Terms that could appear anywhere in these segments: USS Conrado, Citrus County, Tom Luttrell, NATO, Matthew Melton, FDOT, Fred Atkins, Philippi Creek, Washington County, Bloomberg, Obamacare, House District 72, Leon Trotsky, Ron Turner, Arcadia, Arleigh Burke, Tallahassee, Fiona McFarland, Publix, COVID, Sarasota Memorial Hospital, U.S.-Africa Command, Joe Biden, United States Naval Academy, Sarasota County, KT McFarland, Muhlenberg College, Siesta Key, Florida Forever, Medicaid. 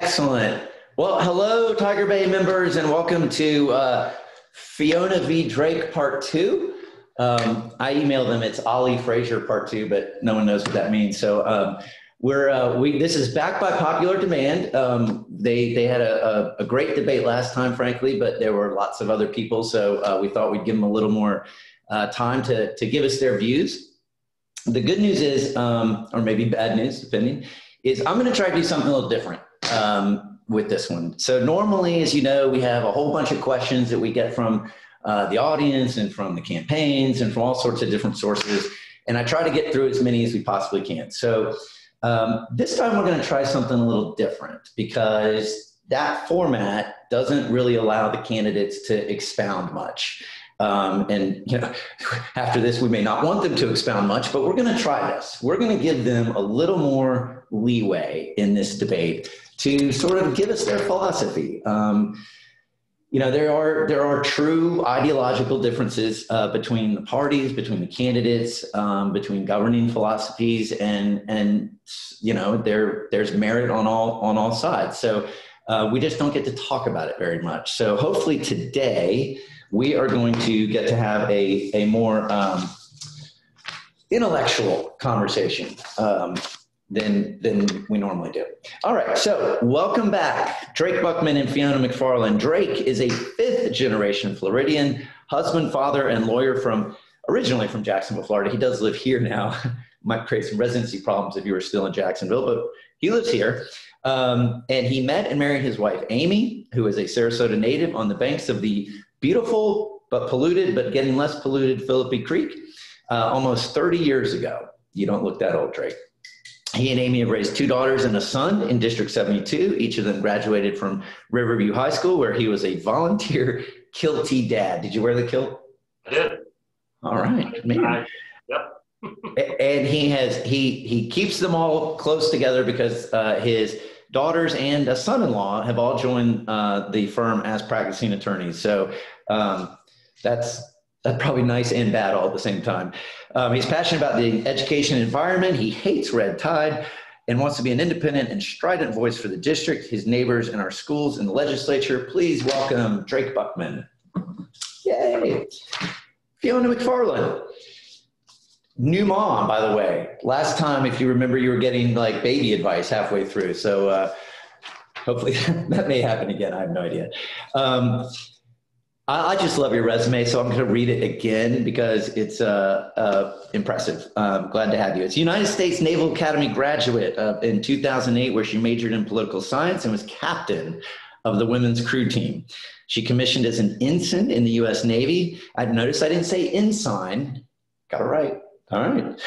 Excellent. Well, hello, Tiger Bay members, and welcome to Fiona v. Drake Part 2. I emailed them, it's Ollie Frazier Part 2, but no one knows what that means. So this is back by popular demand. They had a great debate last time, frankly, but there were lots of other people, so we thought we'd give them a little more time to give us their views. The good news is, or maybe bad news, depending, is I'm going to try to do something a little different with this one. So normally, as you know, we have a whole bunch of questions that we get from the audience and from the campaigns and from all sorts of different sources, and I try to get through as many as we possibly can. So this time we're going to try something a little different because that format doesn't really allow the candidates to expound much. And you know, after this, we may not want them to expound much, but we're going to try this. We're going to give them a little more leeway in this debate to sort of give us their philosophy. You know, there are true ideological differences between the parties, between the candidates, between governing philosophies, and you know, there's merit on all sides. So we just don't get to talk about it very much. So hopefully today, we are going to get to have a more intellectual conversation than we normally do. All right, so welcome back, Drake Buckman and Fiona McFarland. Drake is a fifth-generation Floridian, husband, father, and lawyer originally from Jacksonville, Florida. He does live here now. Might create some residency problems if you were still in Jacksonville, but he lives here. And he met and married his wife, Amy, who is a Sarasota native on the banks of the beautiful, but polluted, but getting less polluted Philippi Creek almost 30 years ago. You don't look that old, Drake. He and Amy have raised two daughters and a son in District 72. Each of them graduated from Riverview High School, where he was a volunteer kilty dad. Did you wear the kilt? I did. All right. Man. Yep. And he keeps them all close together because his daughters and a son-in-law have all joined the firm as practicing attorneys. So that's probably nice and bad all at the same time. He's passionate about the education environment. He hates red tide and wants to be an independent and strident voice for the district, his neighbors, and our schools and the legislature. Please welcome Drake Buckman. Yay. Fiona McFarland. New mom, by the way. Last time, if you remember, you were getting like baby advice halfway through. So hopefully that may happen again. I have no idea. I just love your resume, so I'm going to read it again because it's impressive. Glad to have you. It's United States Naval Academy graduate in 2008, where she majored in political science and was captain of the women's crew team. She commissioned as an ensign in the U.S. Navy. I've noticed I didn't say ensign. Got it right. All right.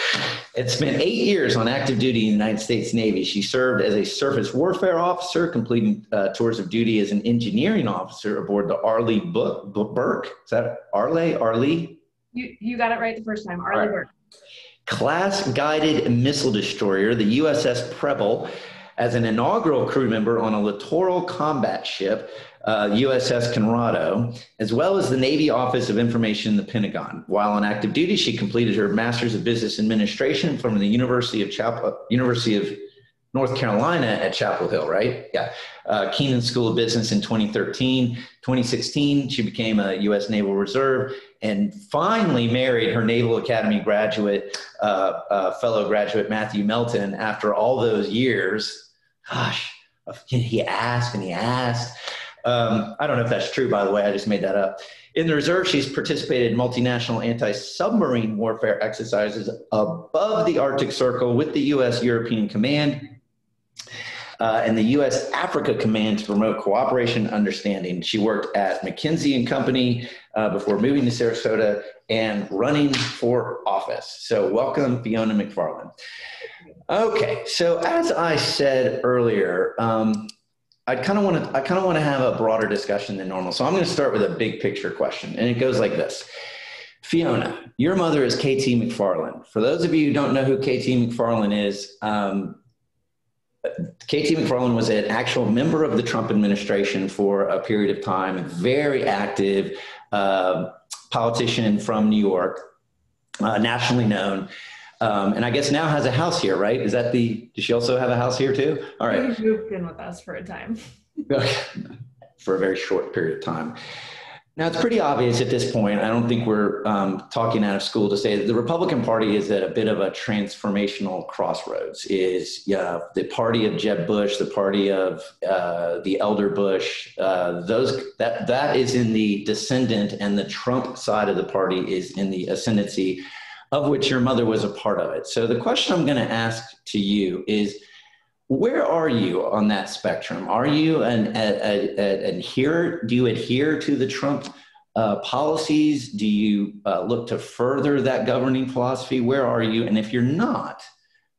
It's been 8 years on active duty in the United States Navy. She served as a surface warfare officer, completing tours of duty as an engineering officer aboard the Arleigh Burke. Is that Arleigh? Arleigh? You got it right the first time. Arleigh Burke. Class-guided missile destroyer, the USS Preble, as an inaugural crew member on a littoral combat ship, USS Conrado, as well as the Navy Office of Information in the Pentagon. While on active duty, she completed her Master's of Business Administration from the University of North Carolina at Chapel Hill, right? Yeah. Kenan School of Business in 2013. 2016, she became a U.S. Naval Reserve and finally married her Naval Academy graduate, fellow graduate Matthew Melton after all those years. Gosh, he asked and he asked. I don't know if that's true, by the way. I just made that up. In the reserve, she's participated in multinational anti-submarine warfare exercises above the Arctic Circle with the U.S.-European Command and the U.S.-Africa Command to promote cooperation and understanding. She worked at McKinsey & Company before moving to Sarasota and running for office. So welcome, Fiona McFarland. Okay, so as I said earlier, I kind of want to have a broader discussion than normal. So I'm going to start with a big picture question, and it goes like this. Fiona, your mother is KT McFarland. For those of you who don't know who KT McFarland is, KT McFarland was an actual member of the Trump administration for a period of time, a very active politician from New York, nationally known. And I guess now has a house here, right? Is that the, does she also have a house here too? All right. She moved in with us for a time. For a very short period of time. Now, it's pretty obvious at this point, I don't think we're talking out of school to say that the Republican Party is at a bit of a transformational crossroads. The party of Jeb Bush, the party of the elder Bush, that is in the descendant, and the Trump side of the party is in the ascendancy, of which your mother was a part of it. So the question I'm going to ask to you is, where are you on that spectrum? Are you an adherer? Do you adhere to the Trump policies? Do you look to further that governing philosophy? Where are you? And if you're not,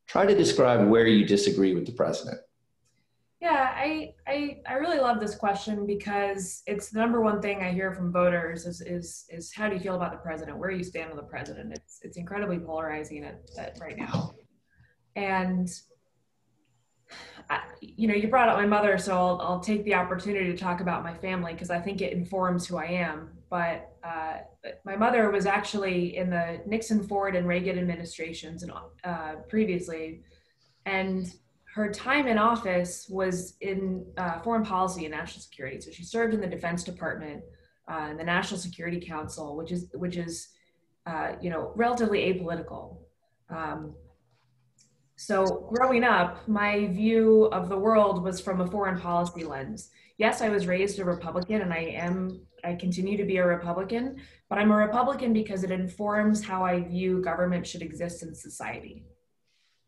try to describe where you disagree with the president. Yeah, I really love this question because it's the number one thing I hear from voters is how do you feel about the president? Where do you stand on the president? It's incredibly polarizing at right now. And you brought up my mother, so I'll take the opportunity to talk about my family because I think it informs who I am. But my mother was actually in the Nixon, Ford, and Reagan administrations and previously, and her time in office was in foreign policy and national security. So she served in the Defense Department and the National Security Council, which is relatively apolitical. So growing up, my view of the world was from a foreign policy lens. Yes, I was raised a Republican, and I continue to be a Republican, but I'm a Republican because it informs how I view government should exist in society,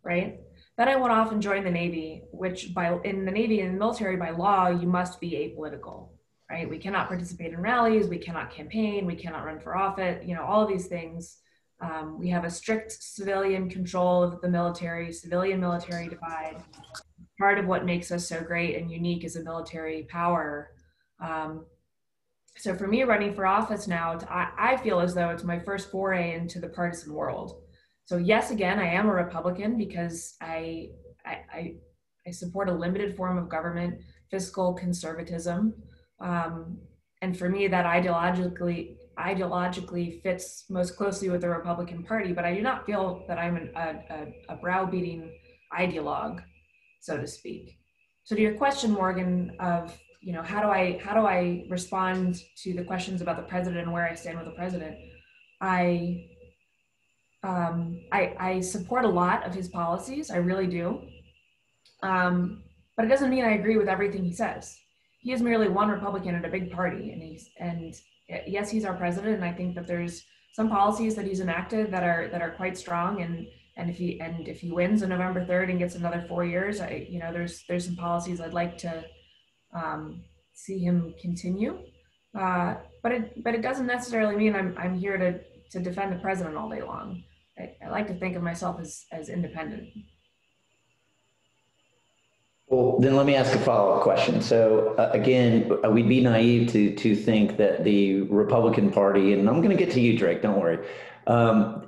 right? Then I went off and joined the Navy, which in the Navy and the military, by law, you must be apolitical, right? We cannot participate in rallies, we cannot campaign, we cannot run for office, all of these things. We have a strict civilian control of the military, civilian-military divide. Part of what makes us so great and unique is a military power. So for me, running for office now, I feel as though it's my first foray into the partisan world. So yes, again, I am a Republican because I support a limited form of government, fiscal conservatism. And for me, that ideologically fits most closely with the Republican Party, but I do not feel that I'm a browbeating ideologue, so to speak. So to your question, Morgan, of how do I respond to the questions about the president and where I stand with the president, I support a lot of his policies, I really do, but it doesn't mean I agree with everything he says. He is merely one Republican at a big party, yes, he's our president, and I think that there's some policies that he's enacted that are quite strong. And if he wins on November 3rd and gets another 4 years, there's some policies I'd like to see him continue. But it doesn't necessarily mean I'm here to defend the president all day long. I like to think of myself as independent. Well, then let me ask a follow-up question. So again, we'd be naive to think that the Republican Party, and I'm going to get to you, Drake, don't worry,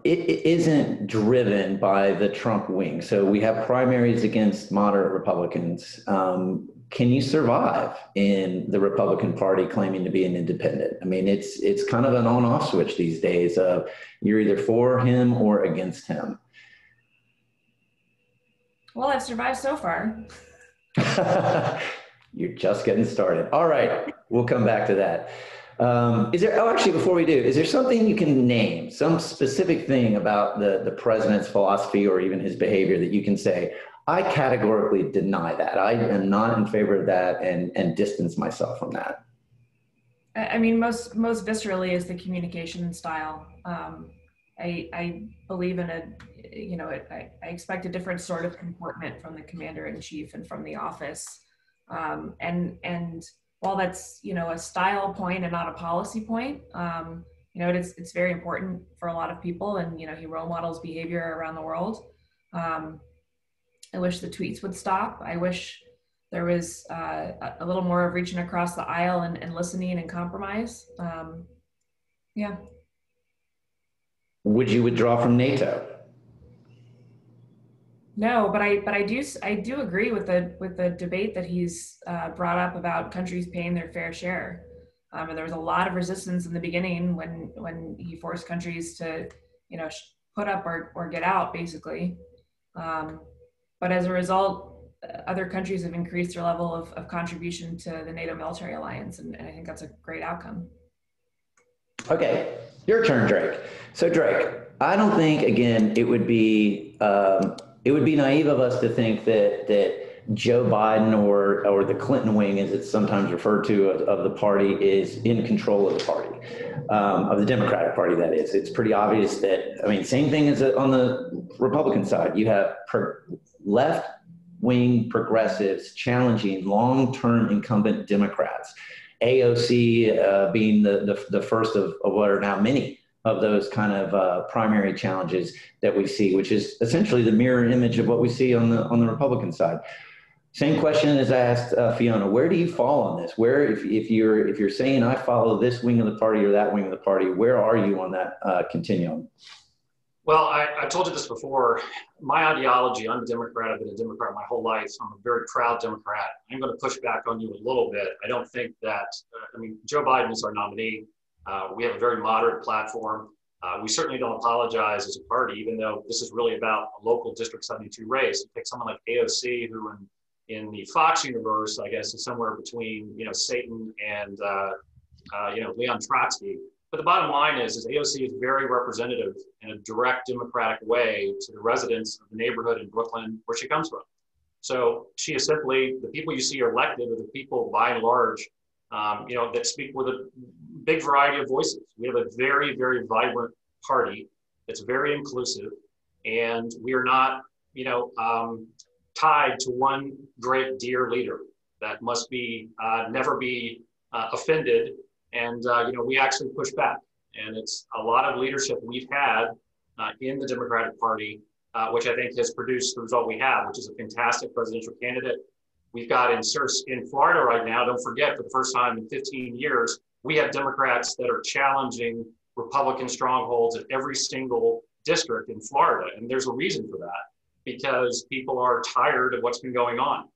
it isn't driven by the Trump wing. So we have primaries against moderate Republicans. Can you survive in the Republican Party claiming to be an independent? I mean, it's kind of an on-off switch these days of you're either for him or against him. Well, I've survived so far. You're just getting started. All right, we'll come back to that. Actually, before we do, is there something you can name, some specific thing about the president's philosophy or even his behavior that you can say, I categorically deny that. I am not in favor of that and distance myself from that? I mean, most viscerally is the communication style. I believe in I expect a different sort of comportment from the commander in chief and from the office. And while that's, a style point and not a policy point, it's very important for a lot of people. And, he role models behavior around the world. I wish the tweets would stop. I wish there was a little more of reaching across the aisle and listening and compromise. Yeah. Would you withdraw from NATO? No, but I do agree with the debate that he's brought up about countries paying their fair share. And there was a lot of resistance in the beginning when he forced countries to, put up or get out, basically. But as a result, other countries have increased their level of contribution to the NATO military alliance, and I think that's a great outcome. Okay, your turn, Drake. So Drake, I don't think, again, it would be naive of us to think that Joe Biden or the Clinton wing, as it's sometimes referred to, of the party, is in control of the party, of the Democratic Party, that is. It's pretty obvious that, I mean, same thing as on the Republican side. You have left-wing progressives challenging long-term incumbent Democrats, AOC being the first of what are now many of those kind of primary challenges that we see, which is essentially the mirror image of what we see on the Republican side. Same question as I asked Fiona, where do you fall on this? Where, if you're saying I follow this wing of the party or that wing of the party, where are you on that continuum? Well, I told you this before. My ideology, I'm a Democrat. I've been a Democrat my whole life. I'm a very proud Democrat. I'm going to push back on you a little bit. I don't think that, I mean, Joe Biden is our nominee. We have a very moderate platform. We certainly don't apologize as a party, even though this is really about a local District 72 race. You take someone like AOC, who in the Fox universe, I guess, is somewhere between, you know, Satan and, you know, Leon Trotsky. But the bottom line is AOC is very representative in a direct Democratic way to the residents of the neighborhood in Brooklyn where she comes from. So she is simply, the people you see are elected are the people by and large, you know, that speak with a big variety of voices. We have a very, very vibrant party that's very inclusive, and we are not, you know, tied to one great dear leader that must be, never be offended. And, you know, we actually push back. And it's a lot of leadership we've had in the Democratic Party, which I think has produced the result we have, which is a fantastic presidential candidate. We've got in Florida right now, don't forget, for the first time in 15 years, we have Democrats that are challenging Republican strongholds at every single district in Florida. And there's a reason for that, because people are tired of what's been going on.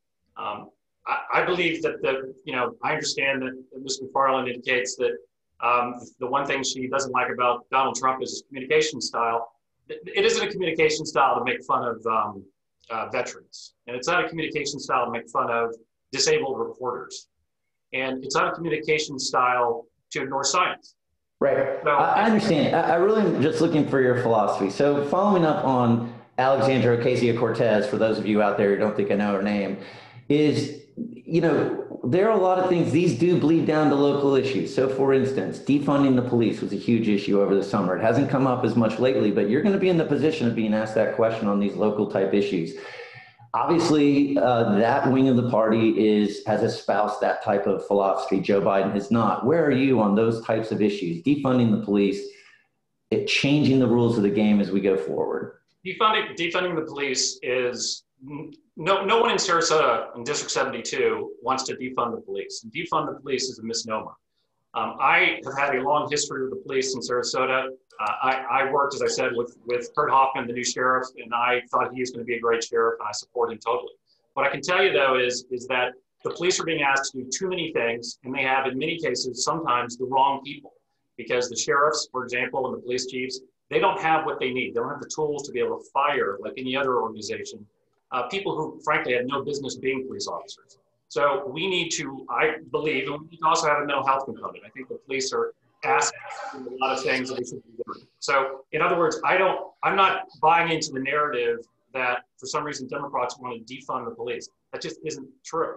I believe that you know, I understand that Ms. McFarland indicates that the one thing she doesn't like about Donald Trump is his communication style. It isn't a communication style to make fun of veterans, and it's not a communication style to make fun of disabled reporters, and it's not a communication style to ignore science. Right. So, I understand. I really am just looking for your philosophy. So following up on Alexandria Ocasio-Cortez, for those of you out there who don't think I know her name, is, you know, there are a lot of things, these do bleed down to local issues. So for instance, defunding the police was a huge issue over the summer. It hasn't come up as much lately, but you're going to be in the position of being asked that question on these local type issues. Obviously, that wing of the party has espoused that type of philosophy. Joe Biden has not. Where are you on those types of issues? Defunding the police, changing the rules of the game as we go forward. Defunding the police is, no one in Sarasota in District 72 wants to defund the police. Defund the police is a misnomer. I have had a long history with the police in Sarasota. I worked, as I said, with Kurt Hoffman, the new sheriff, and I thought he was going to be a great sheriff, and I support him totally. What I can tell you, though, is that the police are being asked to do too many things, and they have, in many cases, sometimes the wrong people. Because the sheriffs, for example, and the police chiefs, they don't have what they need. They don't have the tools to be able to fire like any other organization. People who, frankly, had no business being police officers. So we need to, I believe, and we need to also have a mental health component. I think the police are asking a lot of things that we should be doing. So, in other words, I'm not buying into the narrative that for some reason Democrats want to defund the police. That just isn't true.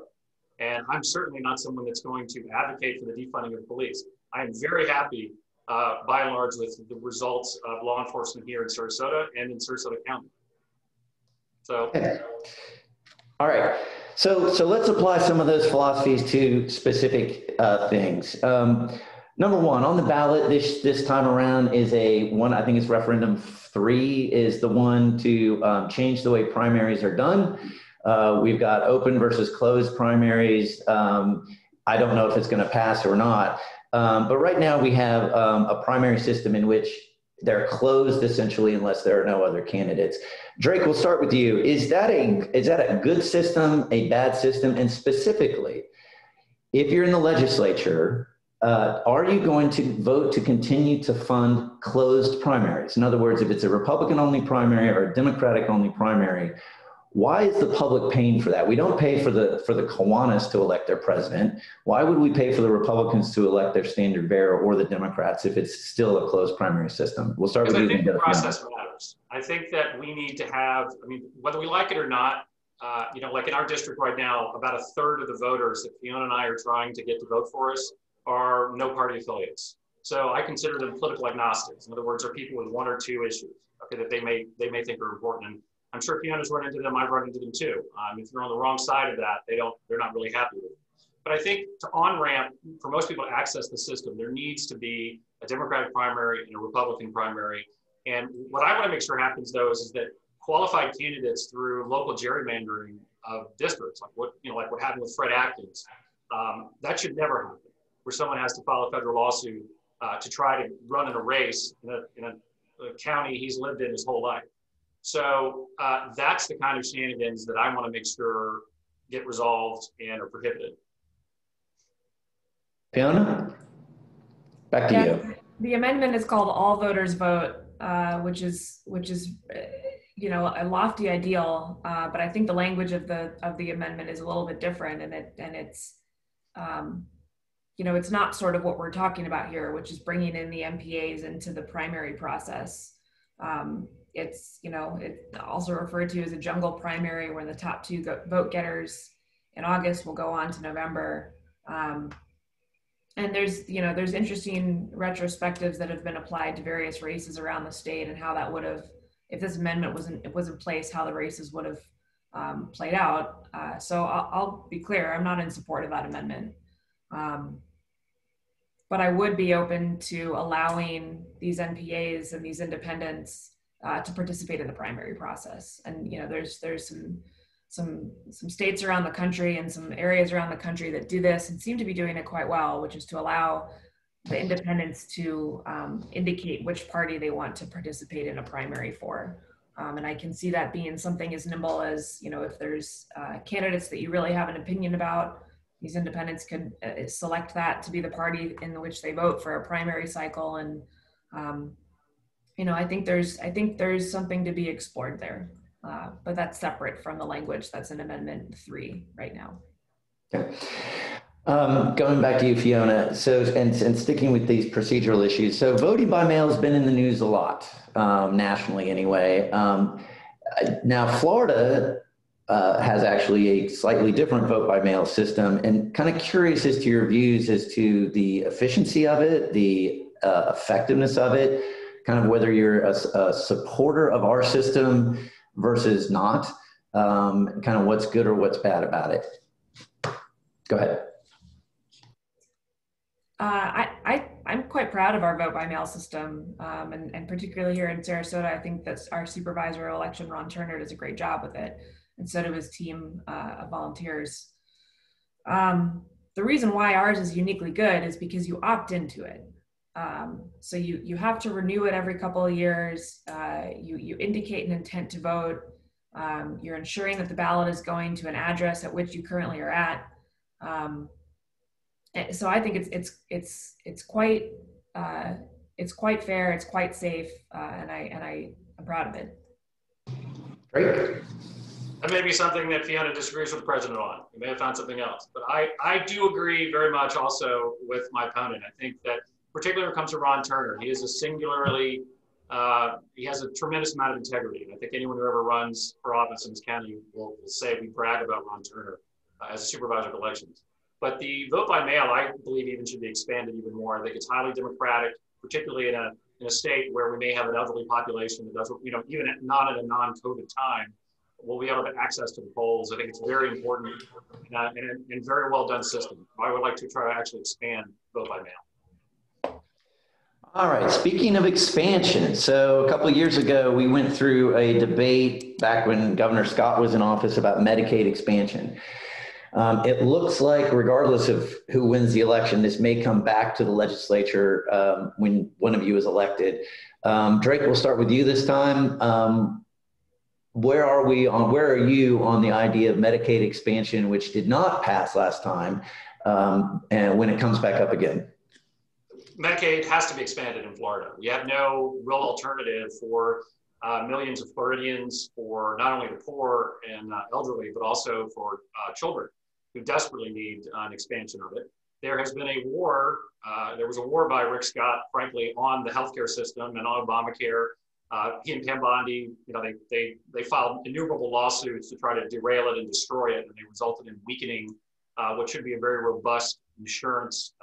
And I'm certainly not someone that's going to advocate for the defunding of the police. I am very happy, by and large, with the results of law enforcement here in Sarasota and in Sarasota County. So, okay. All right. So let's apply some of those philosophies to specific things. Number one, on the ballot this time around is I think it's referendum 3 is the one to change the way primaries are done. We've got open versus closed primaries. I don't know if it's going to pass or not. But right now we have a primary system in which they're closed essentially unless there are no other candidates. Drake, we'll start with you. Is that a good system, a bad system? And specifically, if you're in the legislature Are you going to vote to continue to fund closed primaries? In other words, if it's a Republican-only primary or a Democratic-only primary, why is the public paying for that? We don't pay for the Kiwanis to elect their president. Why would we pay for the Republicans to elect their standard bearer or the Democrats if it's still a closed primary system? We'll start with you. I think the process matters. I think that we need to have, I mean, whether we like it or not, you know, like in our district right now, about a third of the voters that Fiona and I are trying to get to vote for us are no party affiliates. So I consider them political agnostics. In other words, they're people with one or two issues, okay, that they may think are important. And I'm sure Fiona's run into them, I've run into them too. If you're on the wrong side of that, they're not really happy with it. But I think to on-ramp, for most people to access the system, there needs to be a Democratic primary and a Republican primary. And what I wanna make sure happens though is that qualified candidates through local gerrymandering of districts, like what happened with Fred Atkins, that should never happen, where someone has to file a federal lawsuit to try to run in a race in a county he's lived in his whole life. So that's the kind of shenanigans that I want to make sure get resolved and are prohibited. Fiona, back to you. The amendment is called All Voters Vote, which is you know, a lofty ideal, but I think the language of the amendment is a little bit different, and it's you know, it's not sort of what we're talking about here, which is bringing in the MPAs into the primary process. It's, you know, it also referred to as a jungle primary, where the top two vote getters in August will go on to November. And there's interesting retrospectives that have been applied to various races around the state, and how that would have, if this amendment was in place, how the races would have played out. So I'll be clear, I'm not in support of that amendment. But I would be open to allowing these NPAs and these independents to participate in the primary process. And you know, there's some states around the country and some areas around the country that do this and seem to be doing it quite well, which is to allow the independents to indicate which party they want to participate in a primary for. And I can see that being something as nimble as, you know, if there's candidates that you really have an opinion about, these independents could select that to be the party in which they vote for a primary cycle. And, you know, I think there's something to be explored there, but that's separate from the language that's in Amendment 3 right now. Okay. Going back to you, Fiona, so, and sticking with these procedural issues, so voting by mail has been in the news a lot, nationally anyway. Now, Florida has actually a slightly different vote by mail system, and kind of curious as to your views as to the efficiency of it, the effectiveness of it, kind of whether you're a supporter of our system versus not, kind of what's good or what's bad about it. Go ahead. I'm quite proud of our vote by mail system, and particularly here in Sarasota, I think that our supervisor of election, Ron Turner, does a great job with it, and so do his team of volunteers. The reason why ours is uniquely good is because you opt into it. So you have to renew it every couple of years. You indicate an intent to vote. You're ensuring that the ballot is going to an address at which you currently are at. So I think it's quite fair, it's quite safe, and I am proud of it. Great. That may be something that Fiona disagrees with the president on. You may have found something else, but I do agree very much also with my opponent. I think that particularly when it comes to Ron Turner, he is a singularly, he has a tremendous amount of integrity. And I think anyone who ever runs for office in this county will say we brag about Ron Turner as a supervisor of elections. But the vote by mail, I believe, even should be expanded even more. I think it's highly democratic, particularly in a state where we may have an elderly population that doesn't, you know, even not at a non-COVID time, will be able to have access to the polls. I think it's very important and very well done system. I would like to try to actually expand vote by mail. All right, speaking of expansion, so a couple of years ago, we went through a debate back when Governor Scott was in office about Medicaid expansion. It looks like, regardless of who wins the election, this may come back to the legislature when one of you is elected. Drake, we'll start with you this time. Where are you on the idea of Medicaid expansion, which did not pass last time, and when it comes back up again? Medicaid has to be expanded in Florida. We have no real alternative for millions of Floridians, for not only the poor and elderly, but also for children who desperately need an expansion of it. There has been a war. There was a war by Rick Scott, frankly, on the healthcare system and on Obamacare. He and Pam Bondi, you know, they filed innumerable lawsuits to try to derail it and destroy it, and they resulted in weakening what should be a very robust insurance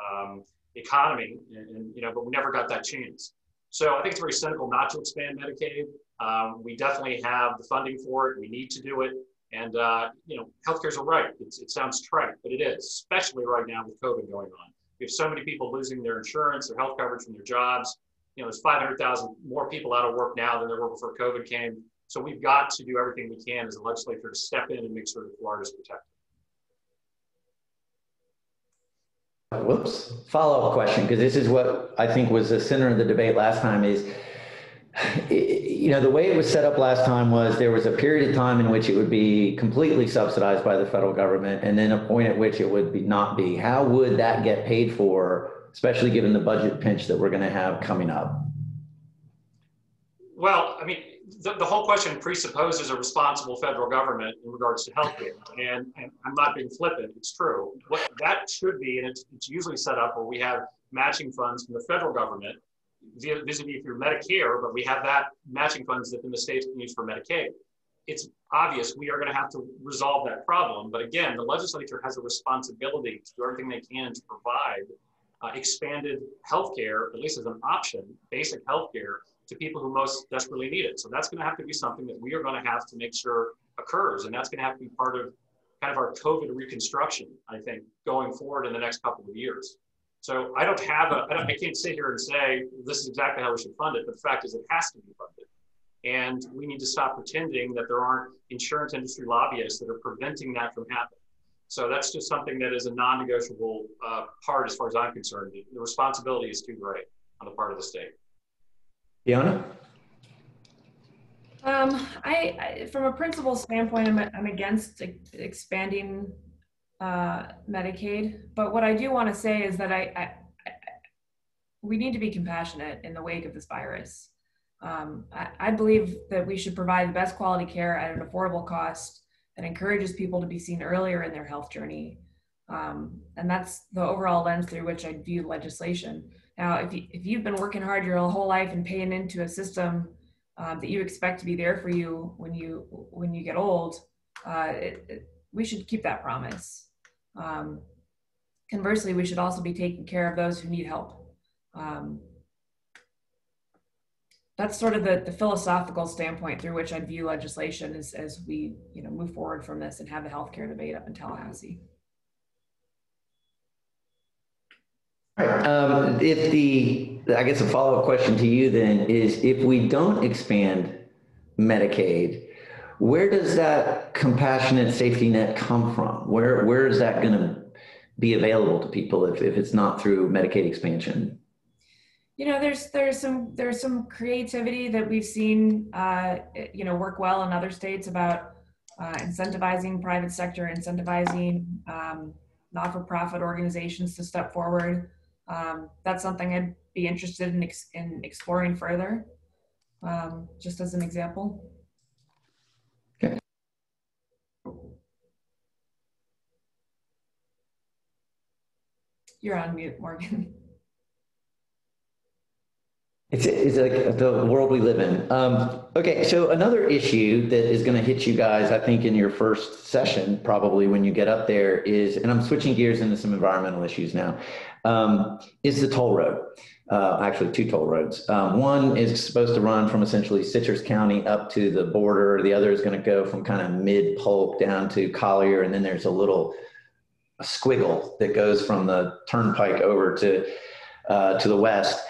economy. And you know, but we never got that chance. So I think it's very cynical not to expand Medicaid. We definitely have the funding for it. We need to do it. And, you know, healthcare's a right. It sounds trite, but it is, especially right now with COVID going on. We have so many people losing their insurance, their health coverage from their jobs. You know, there's 500,000 more people out of work now than there were before COVID came. So we've got to do everything we can as a legislature to step in and make sure that Florida's protected. Whoops, follow-up question, because this is what I think was the center of the debate last time is, you know, the way it was set up last time was there was a period of time in which it would be completely subsidized by the federal government, and then a point at which it would be not be. How would that get paid for, especially given the budget pinch that we're going to have coming up? Well, I mean, the whole question presupposes a responsible federal government in regards to healthcare, and I'm not being flippant, it's true. What that should be, and it's usually set up where we have matching funds from the federal government vis-a-vis through Medicare, but we have that matching funds that then the states can use for Medicaid. It's obvious we are going to have to resolve that problem, but again, the legislature has a responsibility to do everything they can to provide expanded healthcare, at least as an option, basic healthcare, to people who most desperately need it. So that's going to have to be something that we are going to have to make sure occurs, and that's going to have to be part of kind of our COVID reconstruction, I think, going forward in the next couple of years. So I don't have a, I can't sit here and say this is exactly how we should fund it, but the fact is it has to be funded. And we need to stop pretending that there aren't insurance industry lobbyists that are preventing that from happening. So that's just something that is a non-negotiable part as far as I'm concerned. The responsibility is too great on the part of the state. Fiona? I from a principle standpoint, I'm against expanding Medicaid. But what I do want to say is that we need to be compassionate in the wake of this virus. I believe that we should provide the best quality care at an affordable cost that encourages people to be seen earlier in their health journey. And that's the overall lens through which I view legislation. Now, if you've been working hard your whole life and paying into a system that you expect to be there for you when you get old, we should keep that promise. Conversely, we should also be taking care of those who need help. That's sort of the philosophical standpoint through which I view legislation as we move forward from this and have the healthcare debate up in Tallahassee. All right. If I guess a follow-up question to you then is, if we don't expand Medicaid, where does that compassionate safety net come from? Where is that going to be available to people if it's not through Medicaid expansion? You know, there's some creativity that we've seen, work well in other states about incentivizing private sector, incentivizing not-for-profit organizations to step forward. That's something I'd be interested in exploring further, just as an example. Okay. You're on mute, Morgan. It's like the world we live in. Okay, so another issue that is going to hit you guys, I think, in your first session, probably when you get up there is, and I'm switching gears into some environmental issues now, is the toll road. Actually, two toll roads. One is supposed to run from essentially Citrus County up to the border. The other is going to go from kind of mid-Polk down to Collier, and then there's a squiggle that goes from the turnpike over to the west.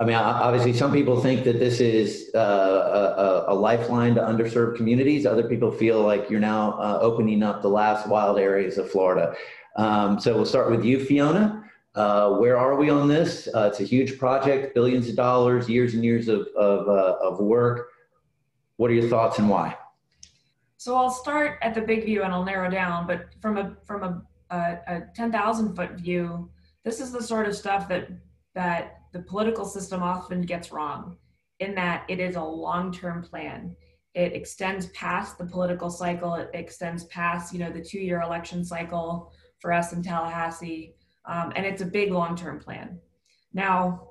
I mean, obviously, some people think that this is a lifeline to underserved communities. Other people feel like you're now opening up the last wild areas of Florida. So we'll start with you, Fiona. Where are we on this? It's a huge project, billions of dollars, years and years of work. What are your thoughts and why? So I'll start at the big view and I'll narrow down. But from a 10,000-foot view, This is the sort of stuff that the political system often gets wrong, in that it is a long-term plan. It extends past the political cycle. It extends past, the two-year election cycle for us in Tallahassee. And it's a big long-term plan. Now,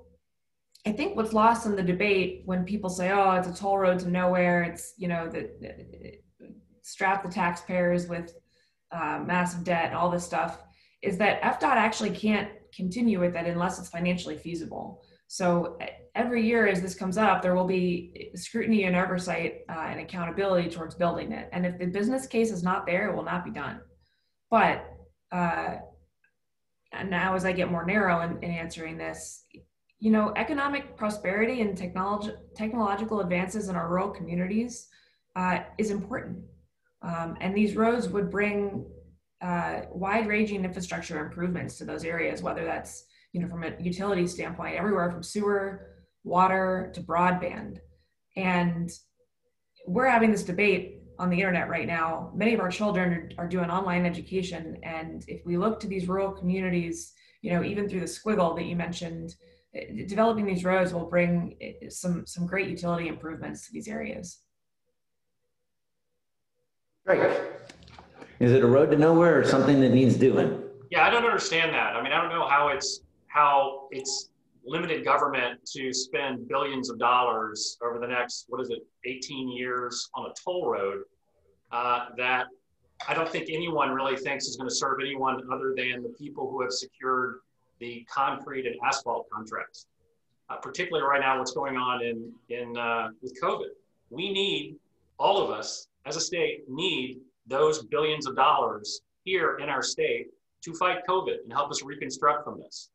I think what's lost in the debate when people say, oh, it's a toll road to nowhere, it's, strap the taxpayers with massive debt and all this stuff, is that FDOT actually can't continue with it unless it's financially feasible. So every year as this comes up, there will be scrutiny and oversight and accountability towards building it. And if the business case is not there, it will not be done. But and now as I get more narrow in answering this, economic prosperity and technological advances in our rural communities is important. And these roads would bring wide-ranging infrastructure improvements to those areas, whether that's from a utility standpoint, everywhere from sewer, water, to broadband. And we're having this debate on the internet right now. Many of our children are doing online education. And if we look to these rural communities, even through the squiggle that you mentioned, developing these roads will bring some great utility improvements to these areas. Great. Is it a road to nowhere or something that needs doing? Yeah, I don't understand that. I mean, I don't know how it's limited government to spend billions of dollars over the next, 18 years on a toll road that I don't think anyone really thinks is going to serve anyone other than the people who have secured the concrete and asphalt contracts, particularly right now what's going on in with COVID. We need, all of us as a state, need those billions of dollars here in our state to fight COVID and help us reconstruct from this.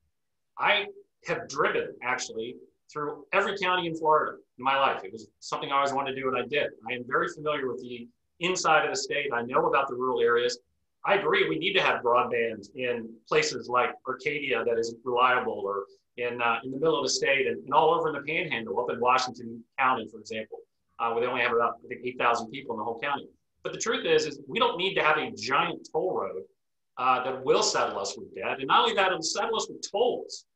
I have driven actually through every county in Florida in my life. It was something I always wanted to do, and I did. I am very familiar with the inside of the state. I know about the rural areas. I agree, we need to have broadband in places like Arcadia that isn't reliable, or in the middle of the state, and all over in the Panhandle, up in Washington County, for example, where they only have about, I think, 8,000 people in the whole county. But the truth is we don't need to have a giant toll road that will settle us with debt. And not only that, it'll settle us with tolls,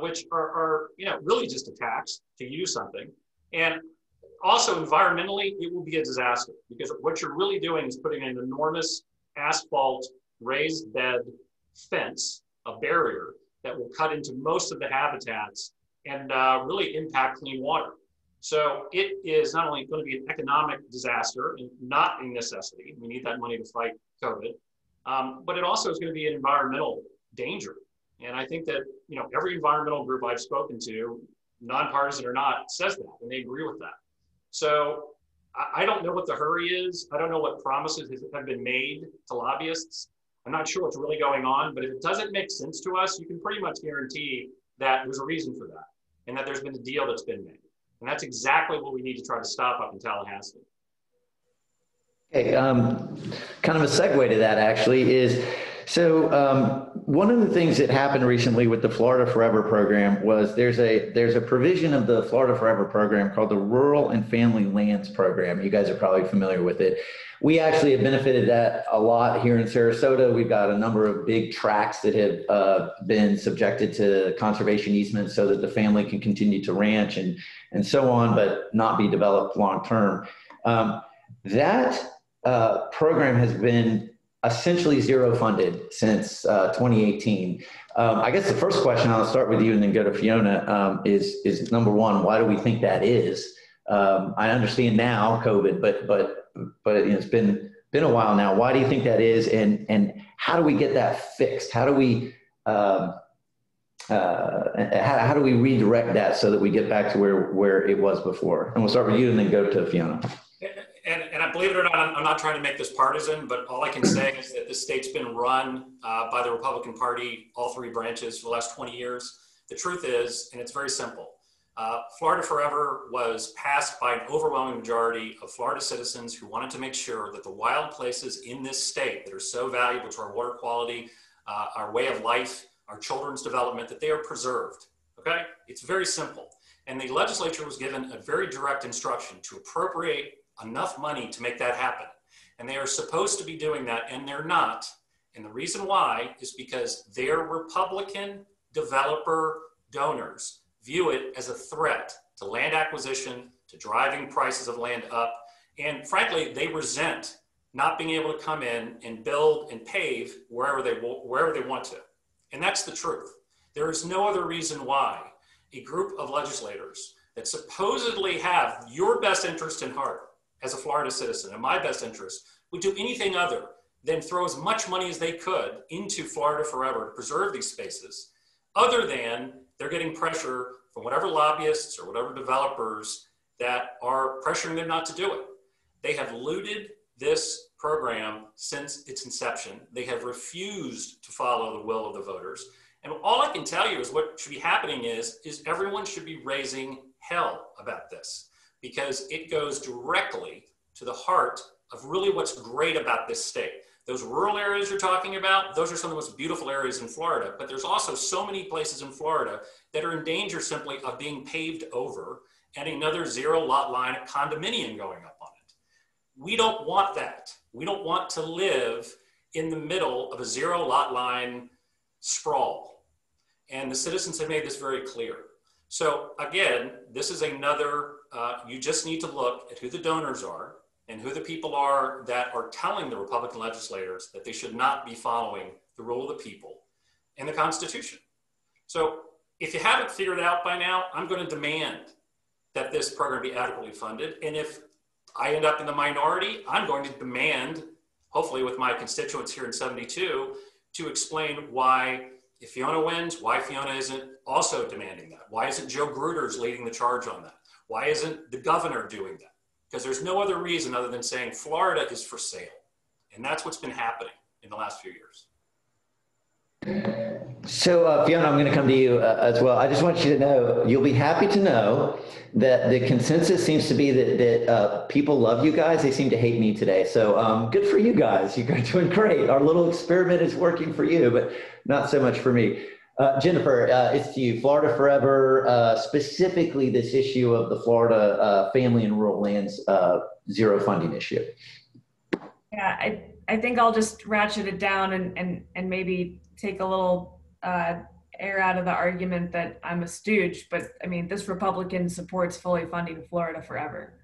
which are really just a tax to use something. And also environmentally, it will be a disaster, because what you're really doing is putting an enormous asphalt raised bed fence, a barrier that will cut into most of the habitats and really impact clean water. So it is not only going to be an economic disaster and not a necessity, we need that money to fight COVID, but it also is going to be an environmental danger. And I think that every environmental group I've spoken to, nonpartisan or not, says that, and they agree with that. So I don't know what the hurry is. I don't know what promises have been made to lobbyists. I'm not sure what's really going on, but if it doesn't make sense to us, you can pretty much guarantee that there's a reason for that and that there's been a deal that's been made. And that's exactly what we need to try to stop up in Tallahassee. Okay, kind of a segue to that actually is, so one of the things that happened recently with the Florida Forever program was there's a provision of the Florida Forever program called the Rural and Family Lands Program. You guys are probably familiar with it. We actually have benefited that a lot here in Sarasota. We've got a number of big tracts that have been subjected to conservation easements so that the family can continue to ranch and so on, but not be developed long-term. That program has been essentially zero funded since 2018. I guess the first question, I'll start with you and then go to Fiona, is number one, why do we think that is? I understand now COVID, but it's been a while now. Why do you think that is, and how do we get that fixed? How do we how do we redirect that so that we get back to where it was before? And we'll start with you and then go to Fiona. And believe it or not, I'm not trying to make this partisan, but all I can say is that this state's been run by the Republican Party, all three branches, for the last 20 years. The truth is, and it's very simple, Florida Forever was passed by an overwhelming majority of Florida citizens who wanted to make sure that the wild places in this state that are so valuable to our water quality, our way of life, our children's development, that they are preserved, okay? It's very simple. And the legislature was given a very direct instruction to appropriate enough money to make that happen. And they are supposed to be doing that, and they're not. And the reason why is because their Republican developer donors view it as a threat to land acquisition, to driving prices of land up. And frankly, they resent not being able to come in and build and pave wherever they want to. And that's the truth. There is no other reason why a group of legislators that supposedly have your best interest in heart as a Florida citizen and my best interest would do anything other than throw as much money as they could into Florida Forever to preserve these spaces, other than they're getting pressure from whatever lobbyists or whatever developers that are pressuring them not to do it. They have looted this program since its inception. They have refused to follow the will of the voters. And all I can tell you is what should be happening is everyone should be raising hell about this, because it goes directly to the heart of really what's great about this state. Those rural areas you're talking about, those are some of the most beautiful areas in Florida, but there's also so many places in Florida that are in danger simply of being paved over and another zero lot line condominium going up on it. We don't want that. We don't want to live in the middle of a zero lot line sprawl. And the citizens have made this very clear. So again, this is another, you just need to look at who the donors are and who the people are that are telling the Republican legislators that they should not be following the rule of the people and the Constitution. So if you haven't figured it out by now, I'm going to demand that this program be adequately funded. And if I end up in the minority, I'm going to demand, hopefully with my constituents here in 72, to explain why, if Fiona wins, why Fiona isn't also demanding that. Why isn't Joe Gruder's leading the charge on that? Why isn't the governor doing that? Because there's no other reason other than saying Florida is for sale. And that's what's been happening in the last few years. So Fiona, I'm going to come to you as well. I just want you to know, you'll be happy to know that the consensus seems to be that people love you guys. They seem to hate me today. So good for you guys. You guys are doing great. Our little experiment is working for you, but not so much for me. Jennifer, it's to you. Florida Forever, specifically this issue of the Florida Family and Rural Lands zero funding issue. Yeah, I think I'll just ratchet it down and maybe take a little air out of the argument that I'm a stooge, but I mean, this Republican supports fully funding Florida Forever.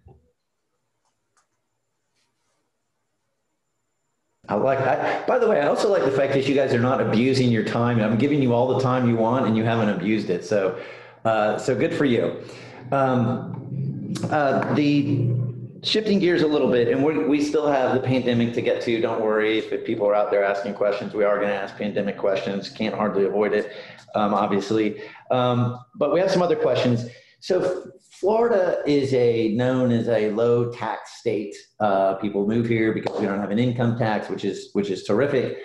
I like that. By the way, I also like the fact that you guys are not abusing your time. I'm giving you all the time you want and you haven't abused it. So, so good for you. The shifting gears a little bit, and we still have the pandemic to get to. Don't worry if people are out there asking questions. We are going to ask pandemic questions. Can't hardly avoid it, obviously. But we have some other questions. So Florida is known as a low tax state. People move here because we don't have an income tax, which is terrific.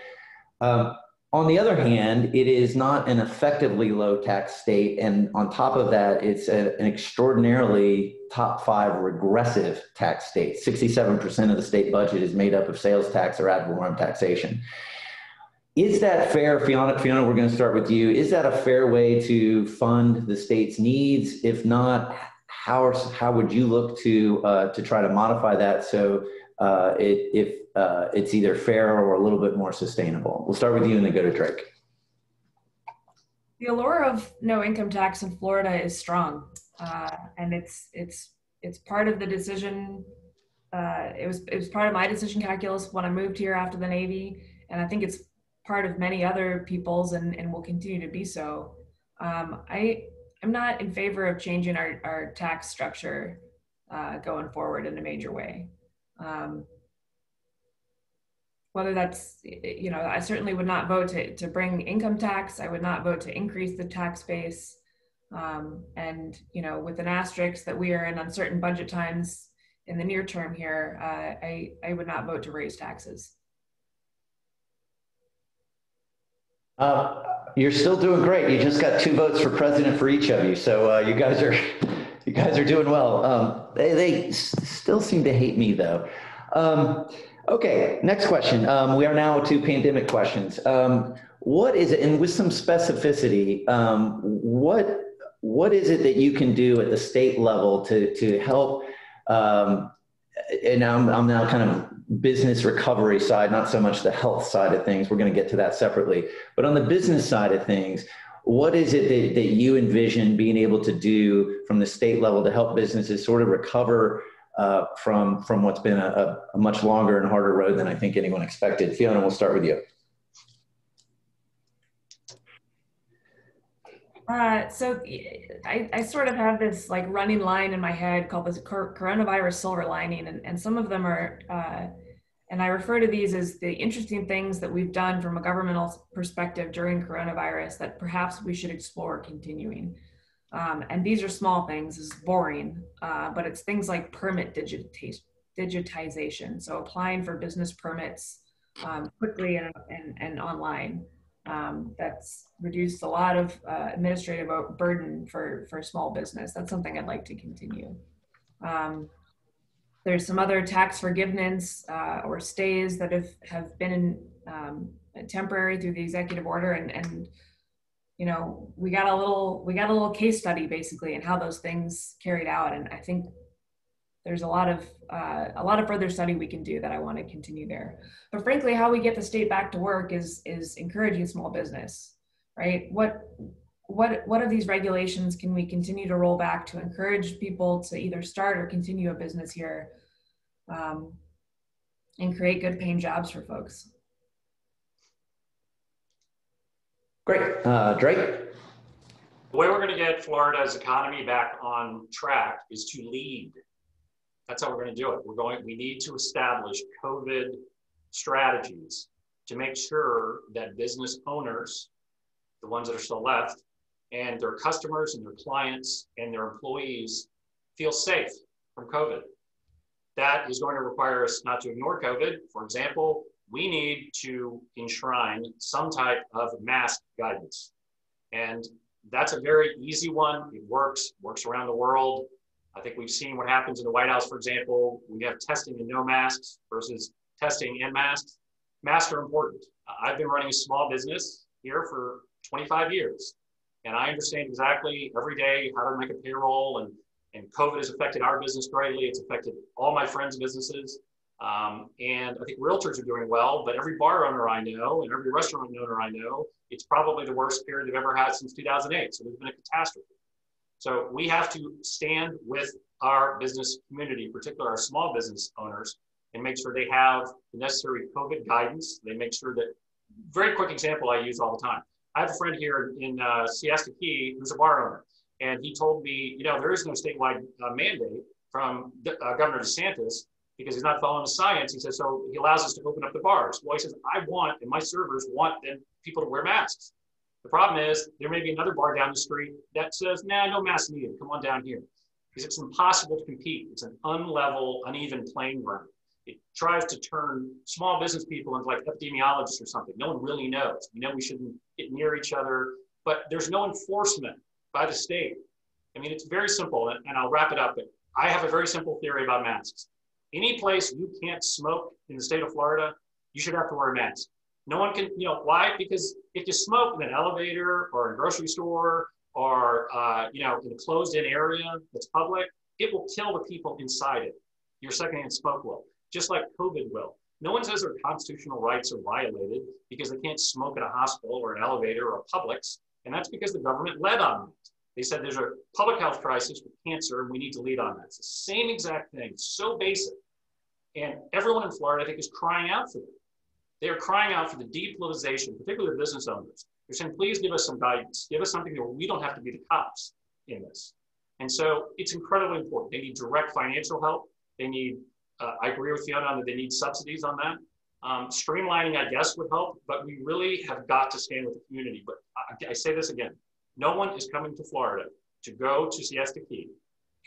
On the other hand, it is not an effectively low tax state. And on top of that, it's an extraordinarily top five regressive tax state. 67% of the state budget is made up of sales tax or ad valorem taxation. Is that fair, Fiona? Fiona, we're going to start with you. Is that a fair way to fund the state's needs? If not, how would you look to try to modify that so it's either fair or a little bit more sustainable? We'll start with you and then go to Drake. The allure of no income tax in Florida is strong, and it's part of the decision. It was part of my decision calculus when I moved here after the Navy, and I think it's part of many other people's and will continue to be so. I'm not in favor of changing our tax structure going forward in a major way. Whether that's, you know, I certainly would not vote to bring income tax. I would not vote to increase the tax base. And, you know, with an asterisk that we are in uncertain budget times in the near term here, I would not vote to raise taxes. You're still doing great. You just got 2 votes for president for each of you. So you guys are doing well. They still seem to hate me though. Okay, next question. We are now to pandemic questions. What is it, and with some specificity, what is it that you can do at the state level to help, and I'm now kind of business recovery side, not so much the health side of things. We're going to get to that separately. But on the business side of things, what is it that you envision being able to do from the state level to help businesses sort of recover from what's been a much longer and harder road than I think anyone expected? Fiona, we'll start with you. So I sort of have this like running line in my head called the coronavirus silver lining, and some of them are, and I refer to these as the interesting things that we've done from a governmental perspective during coronavirus that perhaps we should explore continuing. And these are small things, it's boring, but it's things like permit digitization. So applying for business permits quickly and online. That's reduced a lot of administrative burden for small business. That's something I'd like to continue. There's some other tax forgiveness or stays that have been temporary through the executive order, and you know, we got a little case study basically in how those things carried out, and I think there's a lot of further study we can do that I want to continue there. But frankly, how we get the state back to work is encouraging small business, right? What of these regulations can we continue to roll back to encourage people to either start or continue a business here, and create good paying jobs for folks? Great, Drake? The way we're going to get Florida's economy back on track is to lead. That's how we're going to do it. We need to establish COVID strategies to make sure that business owners, the ones that are still left, and their customers and their clients and their employees feel safe from COVID. That is going to require us not to ignore COVID. For example, we need to enshrine some type of mask guidance. And that's a very easy one. It works around the world. I think we've seen what happens in the White House, for example. We have testing and no masks versus testing and masks. Masks are important. I've been running a small business here for 25 years, and I understand exactly every day how to make a payroll, and COVID has affected our business greatly. It's affected all my friends' businesses, and I think realtors are doing well, but every bar owner I know and every restaurant owner I know, it's probably the worst period they've ever had since 2008, so there's been a catastrophe. So we have to stand with our business community, particularly our small business owners, and make sure they have the necessary COVID guidance. They make sure that, very quick example I use all the time. I have a friend here in Siesta Key who's a bar owner, and he told me, you know, there is no statewide mandate from Governor DeSantis because he's not following the science. He says, so he allows us to open up the bars. Well, he says, I want, and my servers want them, people to wear masks. The problem is there may be another bar down the street that says, nah, no mask needed, come on down here. Because it's impossible to compete. It's an unlevel, uneven playing ground. It tries to turn small business people into like epidemiologists or something. No one really knows. We know we shouldn't get near each other, but there's no enforcement by the state. I mean, it's very simple, and I'll wrap it up, but I have a very simple theory about masks. Any place you can't smoke in the state of Florida, you should have to wear a mask. No one can, you know, why? Because if you smoke in an elevator or a grocery store or, you know, in a closed-in area that's public, it will kill the people inside it. Your secondhand smoke will, just like COVID will. No one says their constitutional rights are violated because they can't smoke at a hospital or an elevator or a Publix, and that's because the government led on it. They said there's a public health crisis with cancer, and we need to lead on that. It's the same exact thing, so basic. And everyone in Florida, I think, is crying out for it. They are crying out for the depoliticization, particularly the business owners. They're saying, please give us some guidance. Give us something where we don't have to be the cops in this. And so it's incredibly important. They need direct financial help. They need, I agree with Fiona on that, they need subsidies on that. Streamlining, I guess, would help, but we really have got to stand with the community. But I say this again, no one is coming to Florida to go to Siesta Key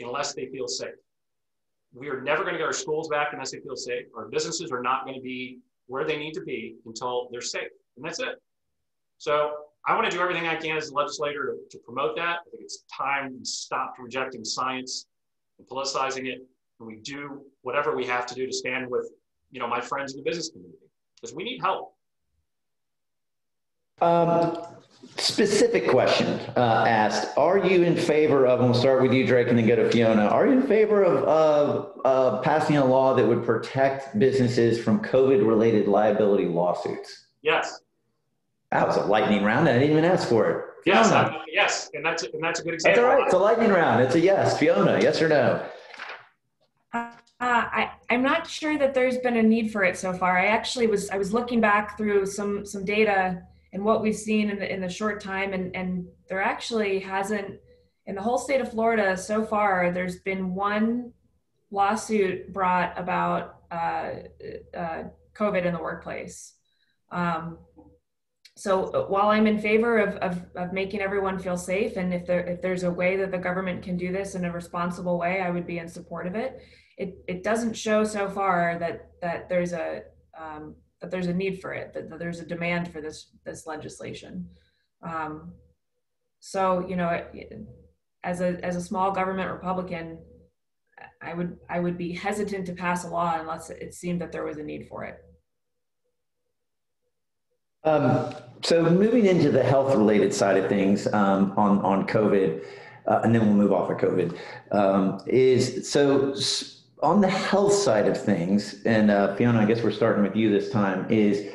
unless they feel safe. We are never going to get our schools back unless they feel safe. Our businesses are not going to be where they need to be until they're safe, and that's it. So I want to do everything I can as a legislator to promote that. I think it's time we stop rejecting science and politicizing it, and we do whatever we have to do to stand with, you know, my friends in the business community, because we need help. Specific question asked, are you in favor of, and we'll start with you, Drake, and then go to Fiona, are you in favor of passing a law that would protect businesses from COVID-related liability lawsuits? Yes. That was a lightning round. I didn't even ask for it. Yes, yes, and that's a good example. That's all right. It's a lightning round. It's a yes. Fiona, yes or no? I'm not sure that there's been a need for it so far. I was looking back through some data and what we've seen in the short time, and there actually hasn't, in the whole state of Florida so far, there's been one lawsuit brought about COVID in the workplace. So while I'm in favor of making everyone feel safe, and if there's a way that the government can do this in a responsible way, I would be in support of it. It doesn't show so far that there's a that there's a need for it, that there's a demand for this legislation. So you know, as a small government Republican, I would be hesitant to pass a law unless it seemed that there was a need for it. So moving into the health-related side of things on COVID, and then we'll move off of COVID, on the health side of things, and Fiona, I guess we're starting with you this time, is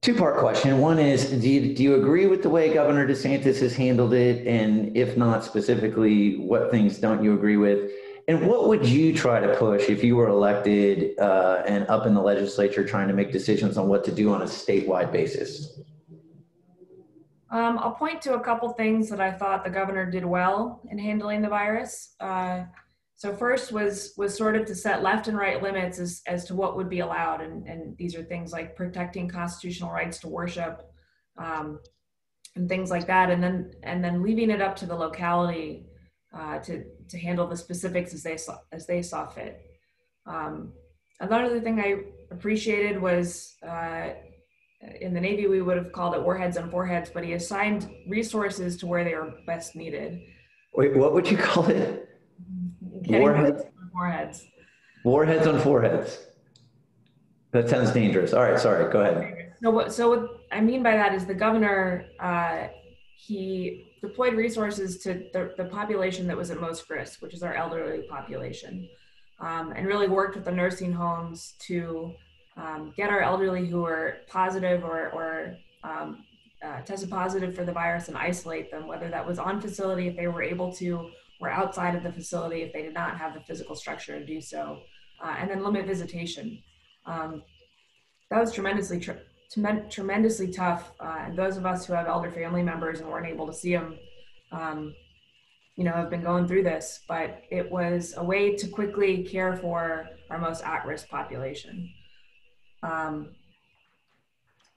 two-part question. One is, do you agree with the way Governor DeSantis has handled it? And if not specifically, what things don't you agree with? And what would you try to push if you were elected and up in the legislature trying to make decisions on what to do on a statewide basis? I'll point to a couple things that I thought the governor did well in handling the virus. So first was sort of to set left and right limits as to what would be allowed. And these are things like protecting constitutional rights to worship and things like that. And then leaving it up to the locality to handle the specifics as they saw fit. Another thing I appreciated was in the Navy, we would have called it warheads and foreheads, but he assigned resources to where they were best needed. Wait, what would you call it? Warheads. Warheads on foreheads. That sounds dangerous. All right, sorry, go ahead. So what I mean by that is the governor, he deployed resources to the population that was at most risk, which is our elderly population, and really worked with the nursing homes to get our elderly who were positive or tested positive for the virus and isolate them, whether that was on facility if they were able to, or outside of the facility if they did not have the physical structure to do so, and then limit visitation. That was tremendously tough, and those of us who have elder family members and weren't able to see them, you know, have been going through this, but it was a way to quickly care for our most at-risk population.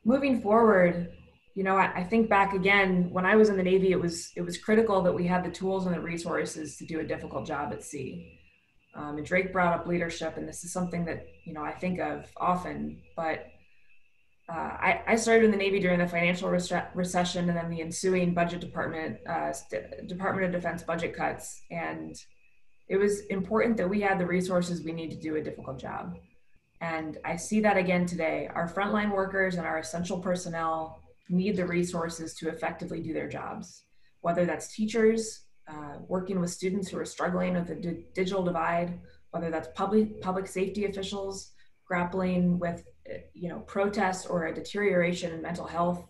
Moving forward, you know, I think back again, when I was in the Navy, it was critical that we had the tools and the resources to do a difficult job at sea. And Drake brought up leadership, and this is something that, you know, I think of often, but I served in the Navy during the financial recession and then the ensuing Department of Defense budget cuts. And it was important that we had the resources we need to do a difficult job. And I see that again today. Our frontline workers and our essential personnel need the resources to effectively do their jobs, whether that's teachers, working with students who are struggling with the digital divide, whether that's public safety officials grappling with, you know, protests or a deterioration in mental health,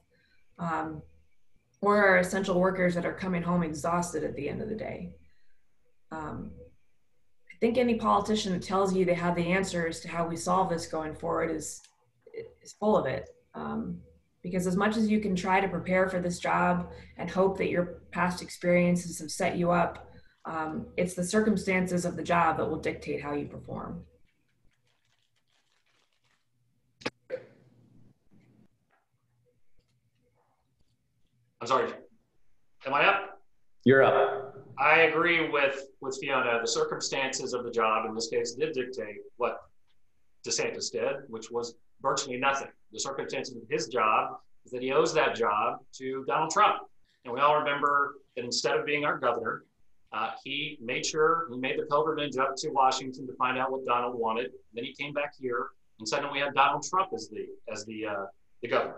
or our essential workers that are coming home exhausted at the end of the day. I think any politician that tells you they have the answers to how we solve this going forward is full of it. Because as much as you can try to prepare for this job and hope that your past experiences have set you up, it's the circumstances of the job that will dictate how you perform. I'm sorry, am I up? You're up. I agree with Fiona. The circumstances of the job in this case did dictate what DeSantis did, which was virtually nothing. The circumstances of his job is that he owes that job to Donald Trump. And we all remember that instead of being our governor, he made sure he made the pilgrimage up to Washington to find out what Donald wanted. Then he came back here, and suddenly we had Donald Trump as the governor.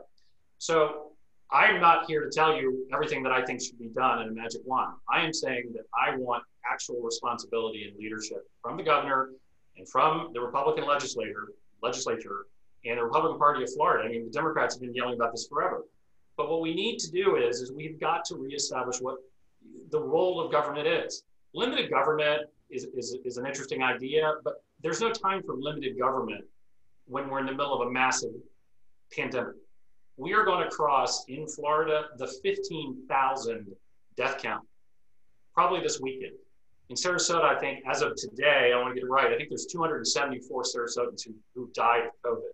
So I'm not here to tell you everything that I think should be done in a magic wand. I am saying that I want actual responsibility and leadership from the governor and from the Republican legislature and the Republican Party of Florida. I mean, the Democrats have been yelling about this forever. But what we need to do is we've got to reestablish what the role of government is. Limited government is an interesting idea, but there's no time for limited government when we're in the middle of a massive pandemic. We are going to cross in Florida the 15,000 death count, probably this weekend. In Sarasota, I think as of today, I want to get it right, I think there's 274 Sarasotans who died of COVID.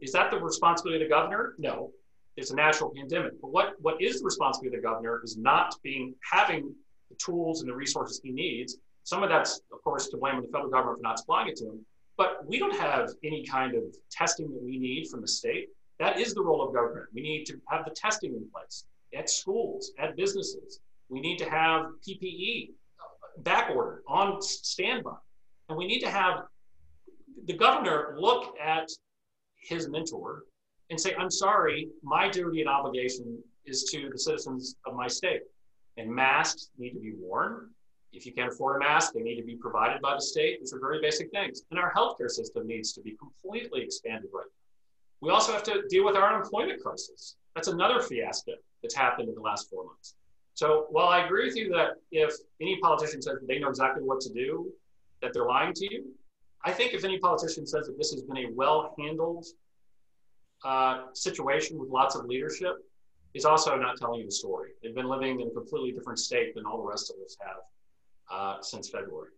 Is that the responsibility of the governor? No, it's a national pandemic. But what is the responsibility of the governor is not having the tools and the resources he needs. Some of that's, of course, to blame on the federal government for not supplying it to him. But we don't have any kind of testing that we need from the state. That is the role of government. We need to have the testing in place at schools, at businesses. We need to have PPE back ordered, on standby. And we need to have the governor look at his mentor and say, I'm sorry, my duty and obligation is to the citizens of my state. And masks need to be worn. If you can't afford a mask, they need to be provided by the state. These are very basic things. And our healthcare system needs to be completely expanded right now. We also have to deal with our unemployment crisis. That's another fiasco that's happened in the last 4 months. So while I agree with you that if any politician says they know exactly what to do, that they're lying to you, I think if any politician says that this has been a well-handled situation with lots of leadership, is also not telling you the story. They've been living in a completely different state than all the rest of us have. Since February.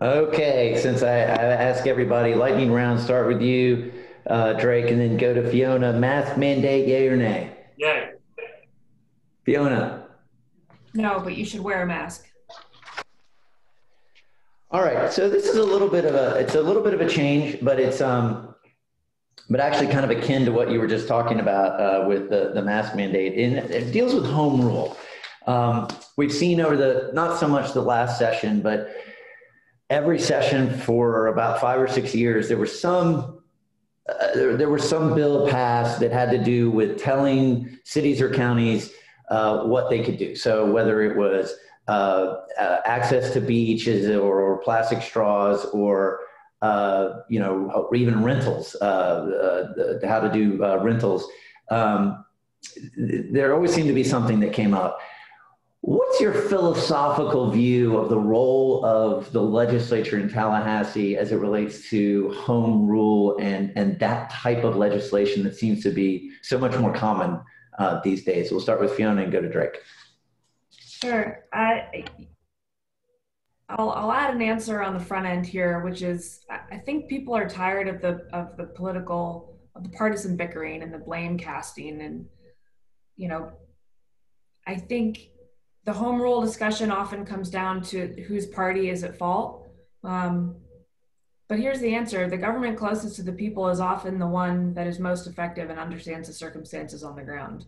Okay, since I ask everybody, lightning round, start with you, Drake, and then go to Fiona. Mask mandate, yay or nay? Yay. Fiona. No, but you should wear a mask. All right, so this is a little bit of a, it's a little bit of a change, but it's, but actually kind of akin to what you were just talking about with the mask mandate. And it deals with home rule. We've seen over the, not so much the last session, but every session for about 5 or 6 years, there was some, there was some bill passed that had to do with telling cities or counties what they could do. So whether it was access to beaches or plastic straws or you know, or even rentals, how to do rentals. There always seemed to be something that came up. What's your philosophical view of the role of the legislature in Tallahassee as it relates to home rule and that type of legislation that seems to be so much more common these days? We'll start with Fiona and go to Drake. Sure. I'll add an answer on the front end here, which is I think people are tired of the political, of the partisan bickering and the blame casting, and you know, I think the home rule discussion often comes down to whose party is at fault. But here's the answer: the government closest to the people is often the one that is most effective and understands the circumstances on the ground.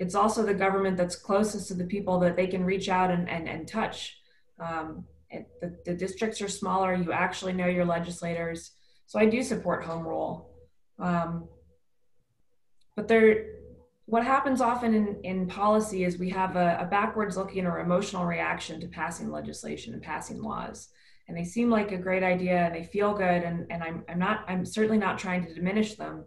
It's also the government that's closest to the people that they can reach out and touch. The districts are smaller, you actually know your legislators. So I do support home rule. But what happens often in policy is we have a backwards looking or emotional reaction to passing legislation and passing laws. And they seem like a great idea and they feel good, and I'm certainly not trying to diminish them.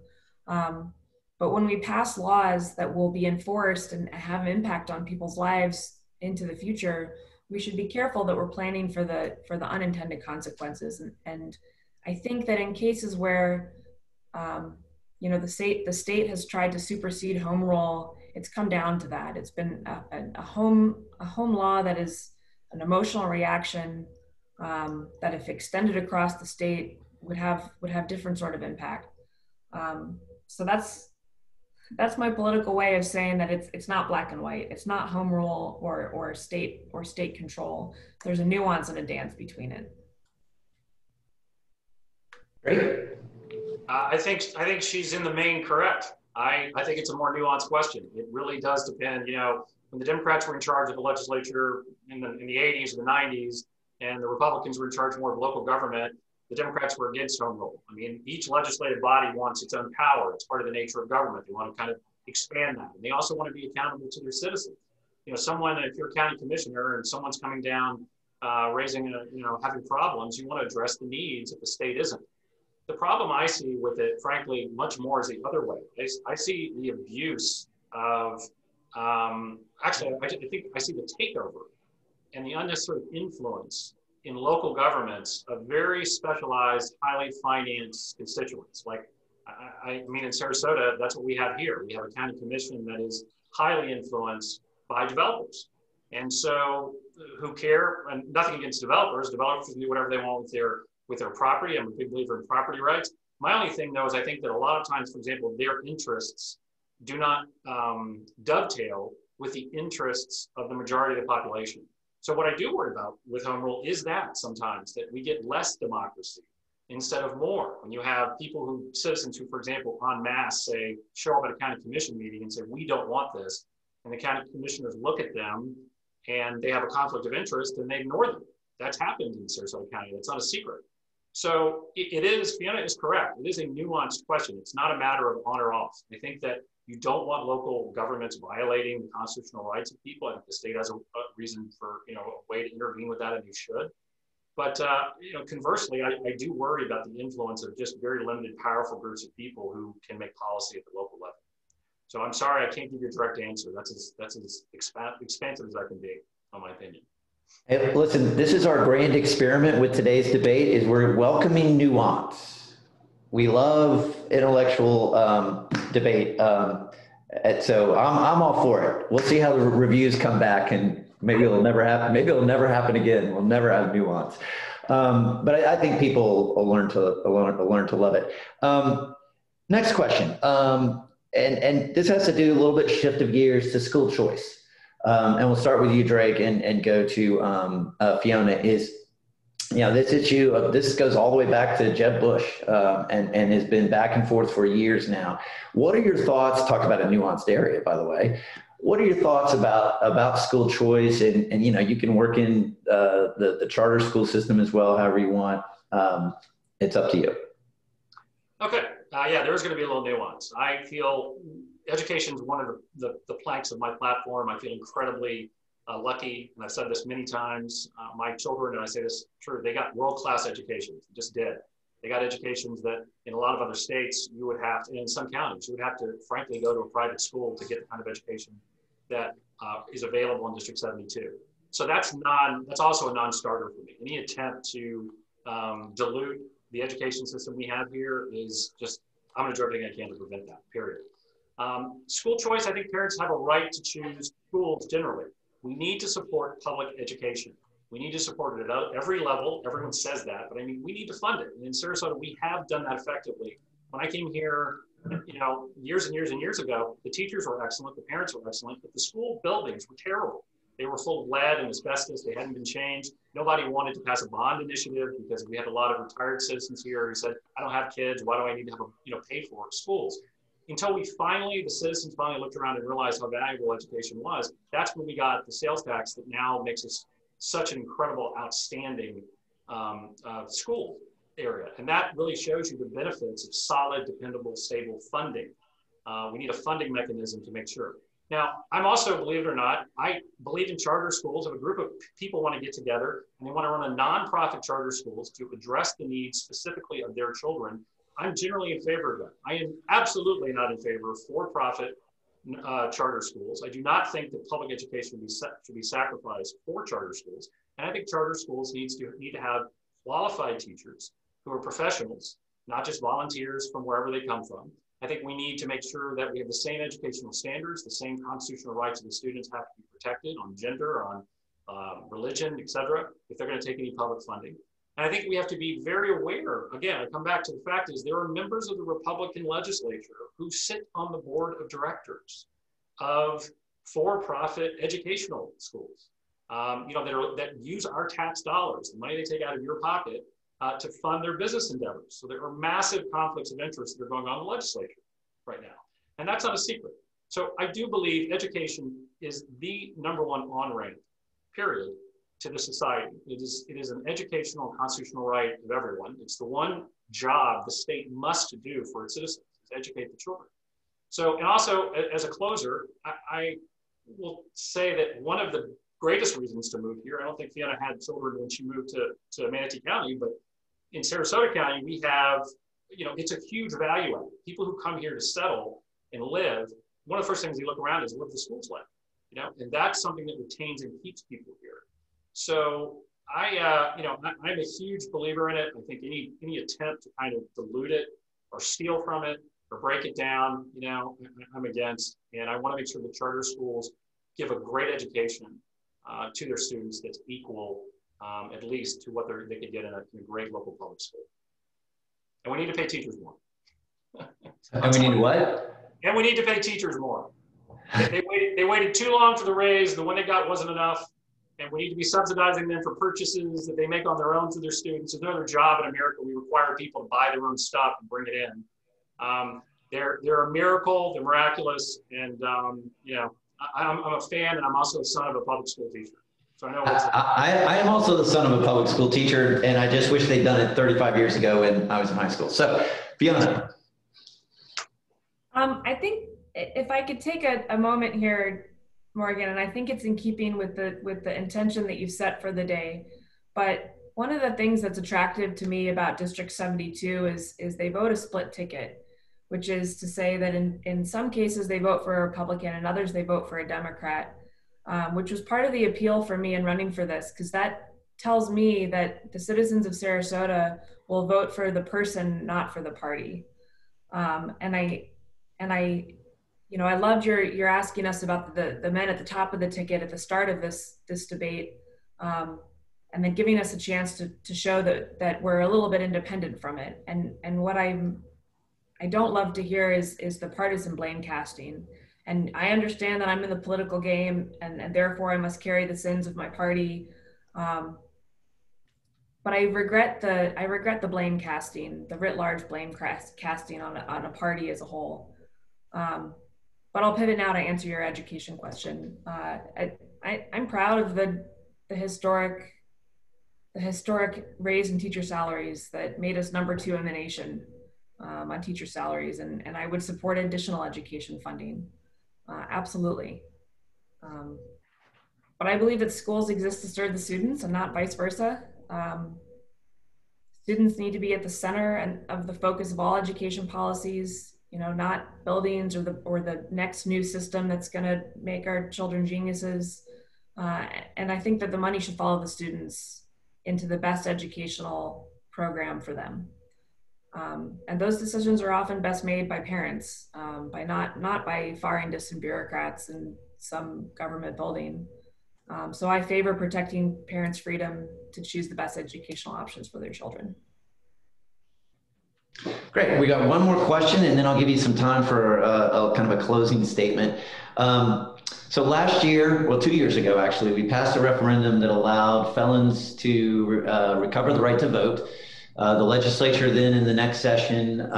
But when we pass laws that will be enforced and have an impact on people's lives into the future, we should be careful that we're planning for the unintended consequences. And I think that in cases where, you know, the state has tried to supersede home rule, it's come down to that. It's been a home law that is an emotional reaction that, if extended across the state, would have different sort of impact. So that's my political way of saying that it's not black and white. It's not home rule or state control. There's a nuance and a dance between it. Great. I think she's in the main correct. I think it's a more nuanced question. It really does depend. You know, when the Democrats were in charge of the legislature in the 80s and the 90s, and the Republicans were in charge more of local government, the Democrats were against home rule. I mean, each legislative body wants its own power. It's part of the nature of government. They want to kind of expand that. And they also want to be accountable to their citizens. You know, someone, if you're a county commissioner and someone's coming down, raising, you know, having problems, you want to address the needs if the state isn't. The problem I see with it, frankly, much more is the other way. I see the abuse of, actually, I think I see the takeover and the unnecessary influence in local governments of very specialized, highly financed constituents. Like, I mean, in Sarasota, that's what we have here. We have a county commission that is highly influenced by developers. And so who care, and nothing against developers. Developers can do whatever they want with their property. I'm a big believer in property rights. My only thing though, is I think that a lot of times, for example, their interests do not dovetail with the interests of the majority of the population. So what I do worry about with home rule is that sometimes that we get less democracy instead of more. When you have people who, citizens who, for example, en masse say, show up at a county commission meeting and say, we don't want this. And the county commissioners look at them and they have a conflict of interest and they ignore them. That's happened in Sarasota County. That's not a secret. So it is, Fiona is correct. It is a nuanced question. It's not a matter of on or off. I think that you don't want local governments violating the constitutional rights of people. And the state has a reason for, you know, a way to intervene with that, and you should. But, you know, conversely, I do worry about the influence of just very limited, powerful groups of people who can make policy at the local level. So I'm sorry, I can't give you a direct answer. That's as expansive as I can be, in my opinion. Hey, listen, this is our grand experiment with today's debate is we're welcoming nuance. We love intellectual debate. So I'm all for it. We'll see how the reviews come back, and maybe it'll never happen. Maybe it'll never happen again. We'll never have nuance. But I think people will learn to love it. Next question. And this has to do a little bit shift of gears to school choice. And we'll start with you, Drake, and go to Fiona. Is, you know, this issue of this goes all the way back to Jeb Bush and has been back and forth for years now. What are your thoughts? Talk about a nuanced area, by the way. What are your thoughts about school choice? And you know, you can work in the charter school system as well, however you want. It's up to you. Okay. Yeah, there's going to be a little nuance. I feel education is one of the planks of my platform. I feel incredibly lucky, and I've said this many times. My children, and I say this true, they got world-class educations. They just did. They got educations that in a lot of other states you would have to, and in some counties, you would have to, frankly, go to a private school to get the kind of education that is available in District 72. So that's also a non-starter for me. Any attempt to dilute the education system we have here is just, I'm going to do everything I can to prevent that, period. School choice, I think parents have a right to choose schools generally. We need to support public education. We need to support it at every level. Everyone says that, but I mean, we need to fund it. And in Sarasota, we have done that effectively. When I came here, you know, years and years and years ago, the teachers were excellent, the parents were excellent, but the school buildings were terrible. They were full of lead and asbestos. They hadn't been changed. Nobody wanted to pass a bond initiative because we had a lot of retired citizens here who said, I don't have kids. Why do I need to have a, you know, pay for schools? Until we finally, the citizens finally looked around and realized how valuable education was. That's when we got the sales tax that now makes us such an incredible, outstanding school area. And that really shows you the benefits of solid, dependable, stable funding. We need a funding mechanism to make sure. Now, I'm also, believe it or not, I believe in charter schools. If a group of people want to get together and they want to run a nonprofit charter schools to address the needs specifically of their children, I'm generally in favor of that. I am absolutely not in favor of for-profit charter schools. I do not think that public education should be sacrificed for charter schools. And I think charter schools need to have qualified teachers who are professionals, not just volunteers from wherever they come from. I think we need to make sure that we have the same educational standards, the same constitutional rights of the students have to be protected on gender, on religion, et cetera, if they're going to take any public funding. And I think we have to be very aware. Again, I come back to the fact is there are members of the Republican legislature who sit on the board of directors of for-profit educational schools, you know, that use our tax dollars, the money they take out of your pocket, to fund their business endeavors. So there are massive conflicts of interest that are going on in the legislature right now. And that's not a secret. So I do believe education is the number one on-ramp, period, to the society. It is an educational constitutional right of everyone. It's the one job the state must do for its citizens, is educate the children. So, and also as a closer, I will say that one of the greatest reasons to move here, I don't think Fiona had children when she moved to Manatee County, but in Sarasota County, we have, you know, it's a huge value add. People who come here to settle and live, one of the first things they look around is what the school's like, you know, and that's something that retains and keeps people here. So I'm a huge believer in it. I think any attempt to kind of dilute it or steal from it or break it down, you know, I'm against. And I want to make sure the charter schools give a great education to their students that's equal, at least to what they could get in a great local public school. And we need to pay teachers more. And we need what? And we need to pay teachers more. They waited too long for the raise. The one they got wasn't enough. And we need to be subsidizing them for purchases that they make on their own for their students. It's another job in America. We require people to buy their own stuff and bring it in. They're a miracle. They're miraculous. And, you know, I'm a fan, and I'm also the son of a public school teacher. So I know what's I am also the son of a public school teacher, and I just wish they'd done it 35 years ago when I was in high school. So, Fiona. I think if I could take a moment here, Morgan, and I think it's in keeping with the intention that you've set for the day. But one of the things that's attractive to me about District 72 is they vote a split ticket, which is to say that in some cases they vote for a Republican and others they vote for a Democrat, which was part of the appeal for me in running for this, because that tells me that the citizens of Sarasota will vote for the person, not for the party. And I you know, I loved your asking us about the men at the top of the ticket at the start of this debate, and then giving us a chance to show that we're a little bit independent from it. And what I don't love to hear is the partisan blame casting. And I understand that I'm in the political game, and therefore I must carry the sins of my party. But I regret the blame casting, the writ large blame casting on a party as a whole. But I'll pivot now to answer your education question. I'm proud of the historic raise in teacher salaries that made us #2 in the nation on teacher salaries, and I would support additional education funding, absolutely. But I believe that schools exist to serve the students and not vice versa. Students need to be at the center of the focus of all education policies. You know, not buildings or the next new system that's going to make our children geniuses. And I think that the money should follow the students into the best educational program for them. And those decisions are often best made by parents, by not by far and distant bureaucrats in some government building. So I favor protecting parents' freedom to choose the best educational options for their children. Great. We got one more question, and then I'll give you some time for a kind of a closing statement. So last year, well, 2 years ago, actually, we passed a referendum that allowed felons to recover the right to vote. The legislature then in the next session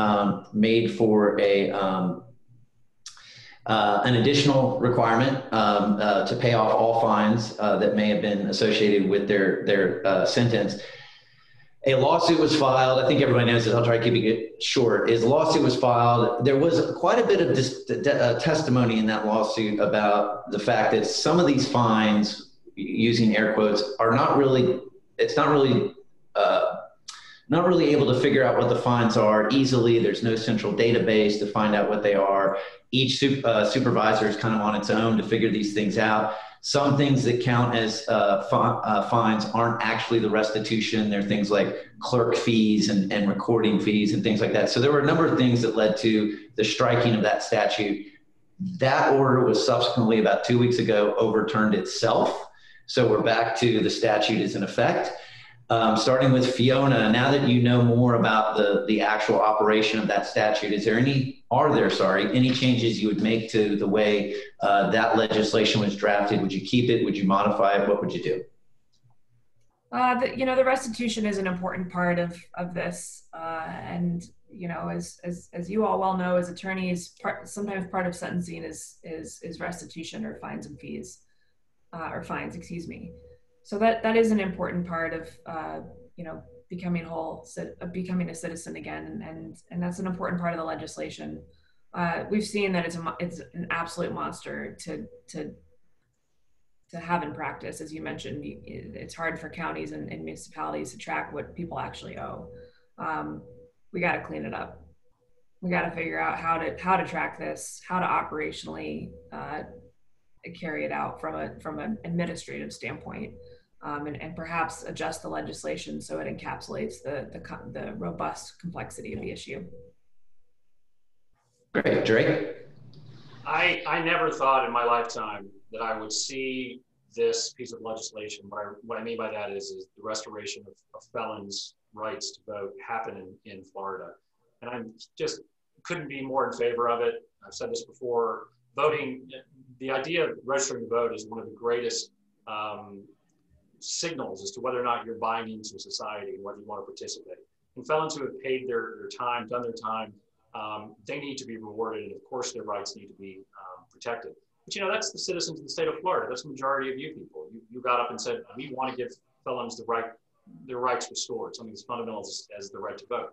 made for an additional requirement to pay off all fines that may have been associated with their sentence. A lawsuit was filed. I think everybody knows this. I'll try to keep it short. A lawsuit was filed. There was quite a bit of testimony in that lawsuit about the fact that some of these fines, using air quotes, are not really. It's not really able to figure out what the fines are easily. There's no central database to find out what they are. Each supervisor is kind of on its own to figure these things out. Some things that count as fines aren't actually the restitution. They're things like clerk fees and recording fees and things like that. So there were a number of things that led to the striking of that statute. That order was subsequently, about 2 weeks ago, overturned itself. So we're back to the statute is in effect. Starting with Fiona, now that you know more about the actual operation of that statute, are there any changes you would make to the way that legislation was drafted? Would you keep it? Would you modify it? What would you do? The restitution is an important part of this. And, you know, as you all well know, as attorneys, sometimes part of sentencing is restitution or fines and fees, or fines, excuse me. So that is an important part of, becoming whole, becoming a citizen again. And that's an important part of the legislation. We've seen that it's an absolute monster to have in practice. As you mentioned, it's hard for counties and municipalities to track what people actually owe. We got to clean it up. We got to figure out how to track this, how to operationally carry it out from an administrative standpoint, and perhaps adjust the legislation so it encapsulates the robust complexity of the issue. Great, Drake. I never thought in my lifetime that I would see this piece of legislation. What I mean by that is the restoration of felons' rights to vote happen in Florida. And I just couldn't be more in favor of it. I've said this before, voting, the idea of registering to vote is one of the greatest signals as to whether or not you're buying into society and whether you want to participate. And felons who have paid their time, done their time, they need to be rewarded, and of course their rights need to be protected. But you know, that's the citizens of the state of Florida. That's the majority of you people. You got up and said, we want to give felons their rights restored, something as fundamental as the right to vote.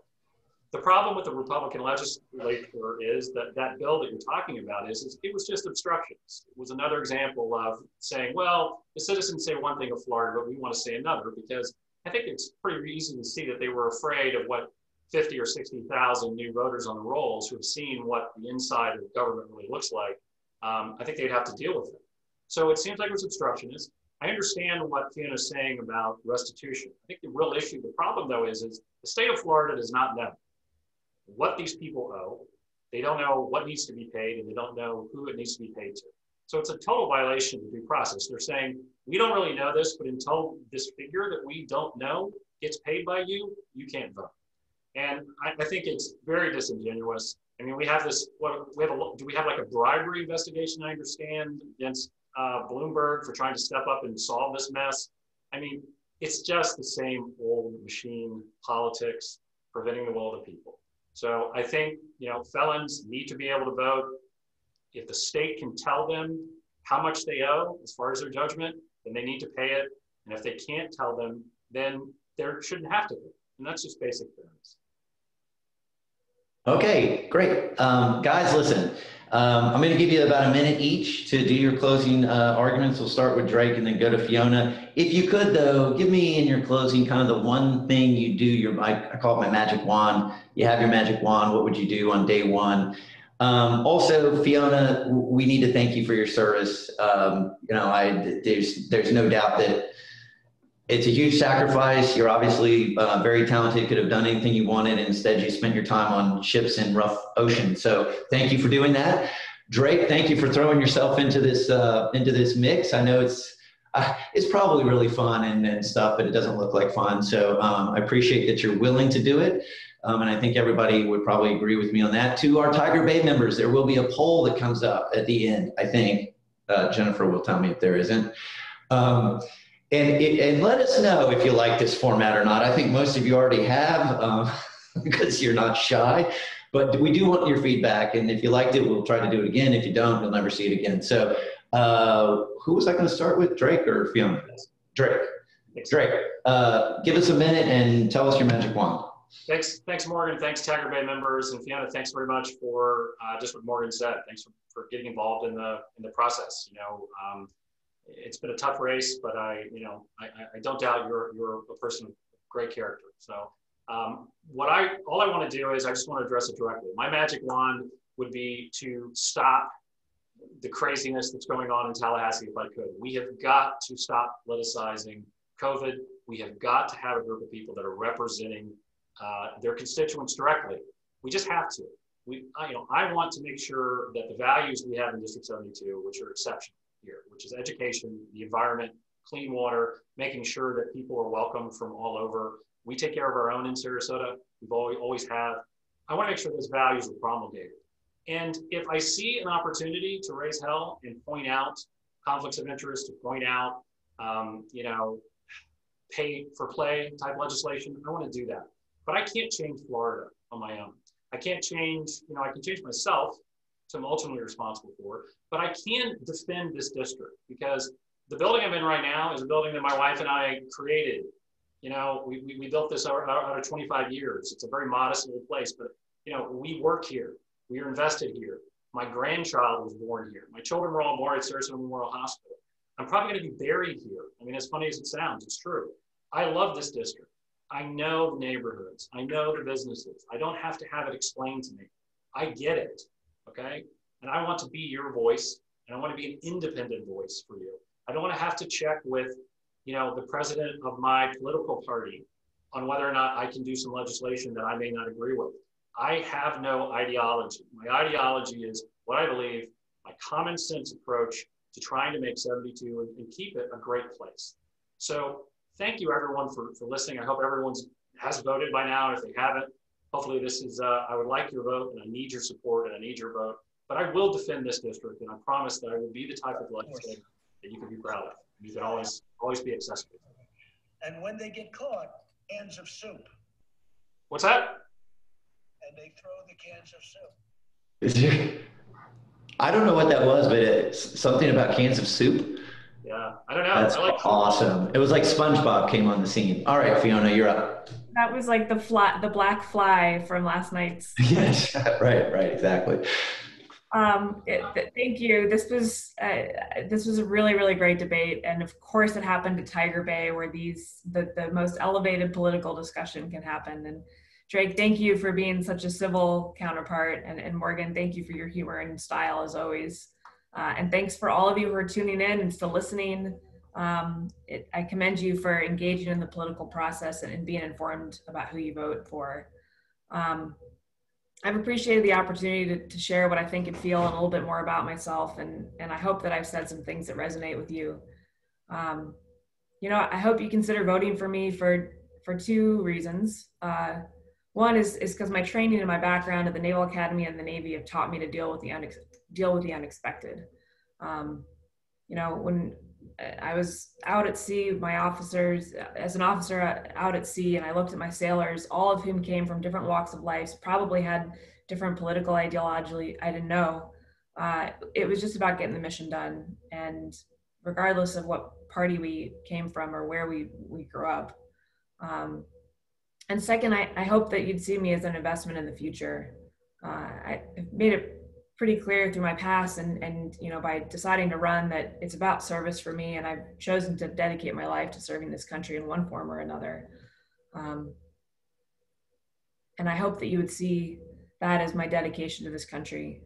The problem with the Republican legislature is that bill that you're talking about is it was just obstructions. It was another example of saying, well, the citizens say one thing of Florida, but we want to say another, because I think it's pretty easy to see that they were afraid of what 50 or 60,000 new voters on the rolls who have seen what the inside of the government really looks like. I think they'd have to deal with it. So it seems like it was obstructionist. I understand what Fiona's saying about restitution. I think the real issue, the problem though, is the state of Florida does not know what these people owe. They don't know what needs to be paid, and they don't know who it needs to be paid to. So it's a total violation of due process. They're saying, we don't really know this, but until this figure that we don't know gets paid by you, you can't vote. And I think it's very disingenuous. I mean, we have this, do we have like a bribery investigation, I understand, against Bloomberg for trying to step up and solve this mess? I mean, it's just the same old machine politics preventing the will of the people. So I think, felons need to be able to vote. If the state can tell them how much they owe as far as their judgment, then they need to pay it. And if they can't tell them, then they shouldn't have to pay. And that's just basic fairness. Okay, great. Guys, listen, I'm going to give you about a minute each to do your closing arguments. We'll start with Drake and then go to Fiona. If you could, though, give me in your closing kind of the one thing you do. I call it my magic wand. You have your magic wand. What would you do on day one? Also, Fiona, we need to thank you for your service. There's no doubt that it's a huge sacrifice. You're obviously very talented, could have done anything you wanted. Instead, you spent your time on ships in rough ocean. So thank you for doing that. Drake, thank you for throwing yourself into this mix. I know it's probably really fun and stuff, but it doesn't look like fun. So I appreciate that you're willing to do it. And I think everybody would probably agree with me on that. To our Tiger Bay members, there will be a poll that comes up at the end, I think. Jennifer will tell me if there isn't. And let us know if you like this format or not. I think most of you already have because you're not shy, but we do want your feedback. And if you liked it, we'll try to do it again. If you don't, you'll never see it again. So who was I going to start with, Drake or Fiona? Drake. Drake, give us a minute and tell us your magic wand. Thanks, Morgan. Thanks, Tiger Bay members. And Fiona, thanks very much for just what Morgan said. Thanks for getting involved in the process. It's been a tough race, but I don't doubt you're a person of great character. So all I want to do is I just want to address it directly. My magic wand would be to stop the craziness that's going on in Tallahassee if I could. We have got to stop politicizing COVID. We have got to have a group of people that are representing their constituents directly. We just have to. I want to make sure that the values we have in District 72, which are exceptional, here, which is education, the environment, clean water, making sure that people are welcome from all over. We take care of our own in Sarasota. We've always have. I want to make sure those values are promulgated. And if I see an opportunity to raise hell and point out conflicts of interest, to point out, pay for play type legislation, I want to do that. But I can't change Florida on my own. I can't change, I can change myself, so I'm ultimately responsible for it. But I can defend this district because The building I'm in right now is a building that my wife and I created. You know, we built this out of 25 years. It's a very modest little place, but, you know, we work here. We are invested here. My grandchild was born here. My children were all born at Sarasota Memorial Hospital. I'm probably going to be buried here. I mean, as funny as it sounds, it's true. I love this district. I know the neighborhoods. I know the businesses. I don't have to have it explained to me. I get it, okay? And I want to be your voice, and I want to be an independent voice for you. I don't want to have to check with, you know, the president of my political party on whether or not I can do some legislation that I may not agree with. I have no ideology. My ideology is what I believe, my common sense approach to trying to make 72 and keep it a great place. So thank you everyone for listening. I hope everyone's has voted by now. If they haven't, hopefully this is, I would like your vote, and I need your support, and I need your vote. But I will defend this district, and I promise that I will be the type of legislator that you can be proud of. You can always be accessible. And when they get caught, cans of soup. What's that? And they throw the cans of soup. I don't know what that was, but it's something about cans of soup. Yeah, I don't know. That's awesome. It was like SpongeBob came on the scene. All right, Fiona, you're up. That was like the black fly from last night's. Yes, right, exactly. Thank you. This was a really, really great debate, and of course, it happened at Tiger Bay, where the most elevated political discussion can happen. And Drake, thank you for being such a civil counterpart, and Morgan, thank you for your humor and style as always. And thanks for all of you who are tuning in and still listening. I commend you for engaging in the political process and being informed about who you vote for. I've appreciated the opportunity to share what I think and feel and a little bit more about myself. And I hope that I've said some things that resonate with you. You know, I hope you consider voting for me for two reasons. One is because my training and my background at the Naval Academy and the Navy have taught me to deal with the unexpected. You know, when I was out at sea, as an officer out at sea, and I looked at my sailors, all of whom came from different walks of life, probably had different political ideology, I didn't know. It was just about getting the mission done. And regardless of what party we came from or where we grew up. And second, I hope that you'd see me as an investment in the future. I've made it pretty clear through my past and you know, by deciding to run, that it's about service for me, and I've chosen to dedicate my life to serving this country in one form or another. And I hope that you would see that as my dedication to this country.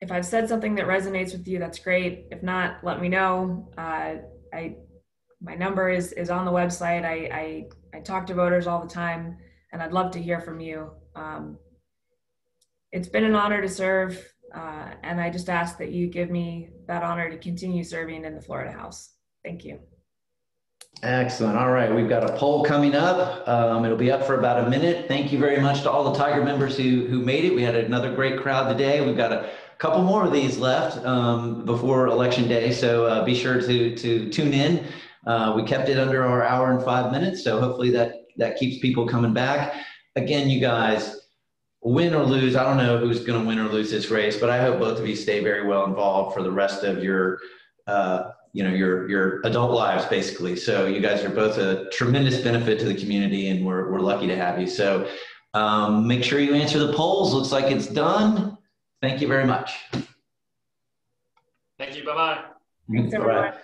If I've said something that resonates with you, that's great. If not, let me know. My number is on the website. I talk to voters all the time, and I'd love to hear from you. It's been an honor to serve, and I just ask that you give me that honor to continue serving in the Florida House. Thank you. Excellent. All right, we've got a poll coming up. It'll be up for about a minute. Thank you very much to all the Tiger members who made it. We had another great crowd today. We've got a couple more of these left before Election Day, so be sure to tune in. We kept it under our hour and 5 minutes, so hopefully that keeps people coming back. Again, you guys, win or lose, I don't know who's going to win or lose this race, but I hope both of you stay very well involved for the rest of your, you know, your adult lives, basically. So you guys are both a tremendous benefit to the community, and we're lucky to have you. So make sure you answer the polls. Looks like it's done. Thank you very much. Thank you. Bye-bye. Thanks, everyone.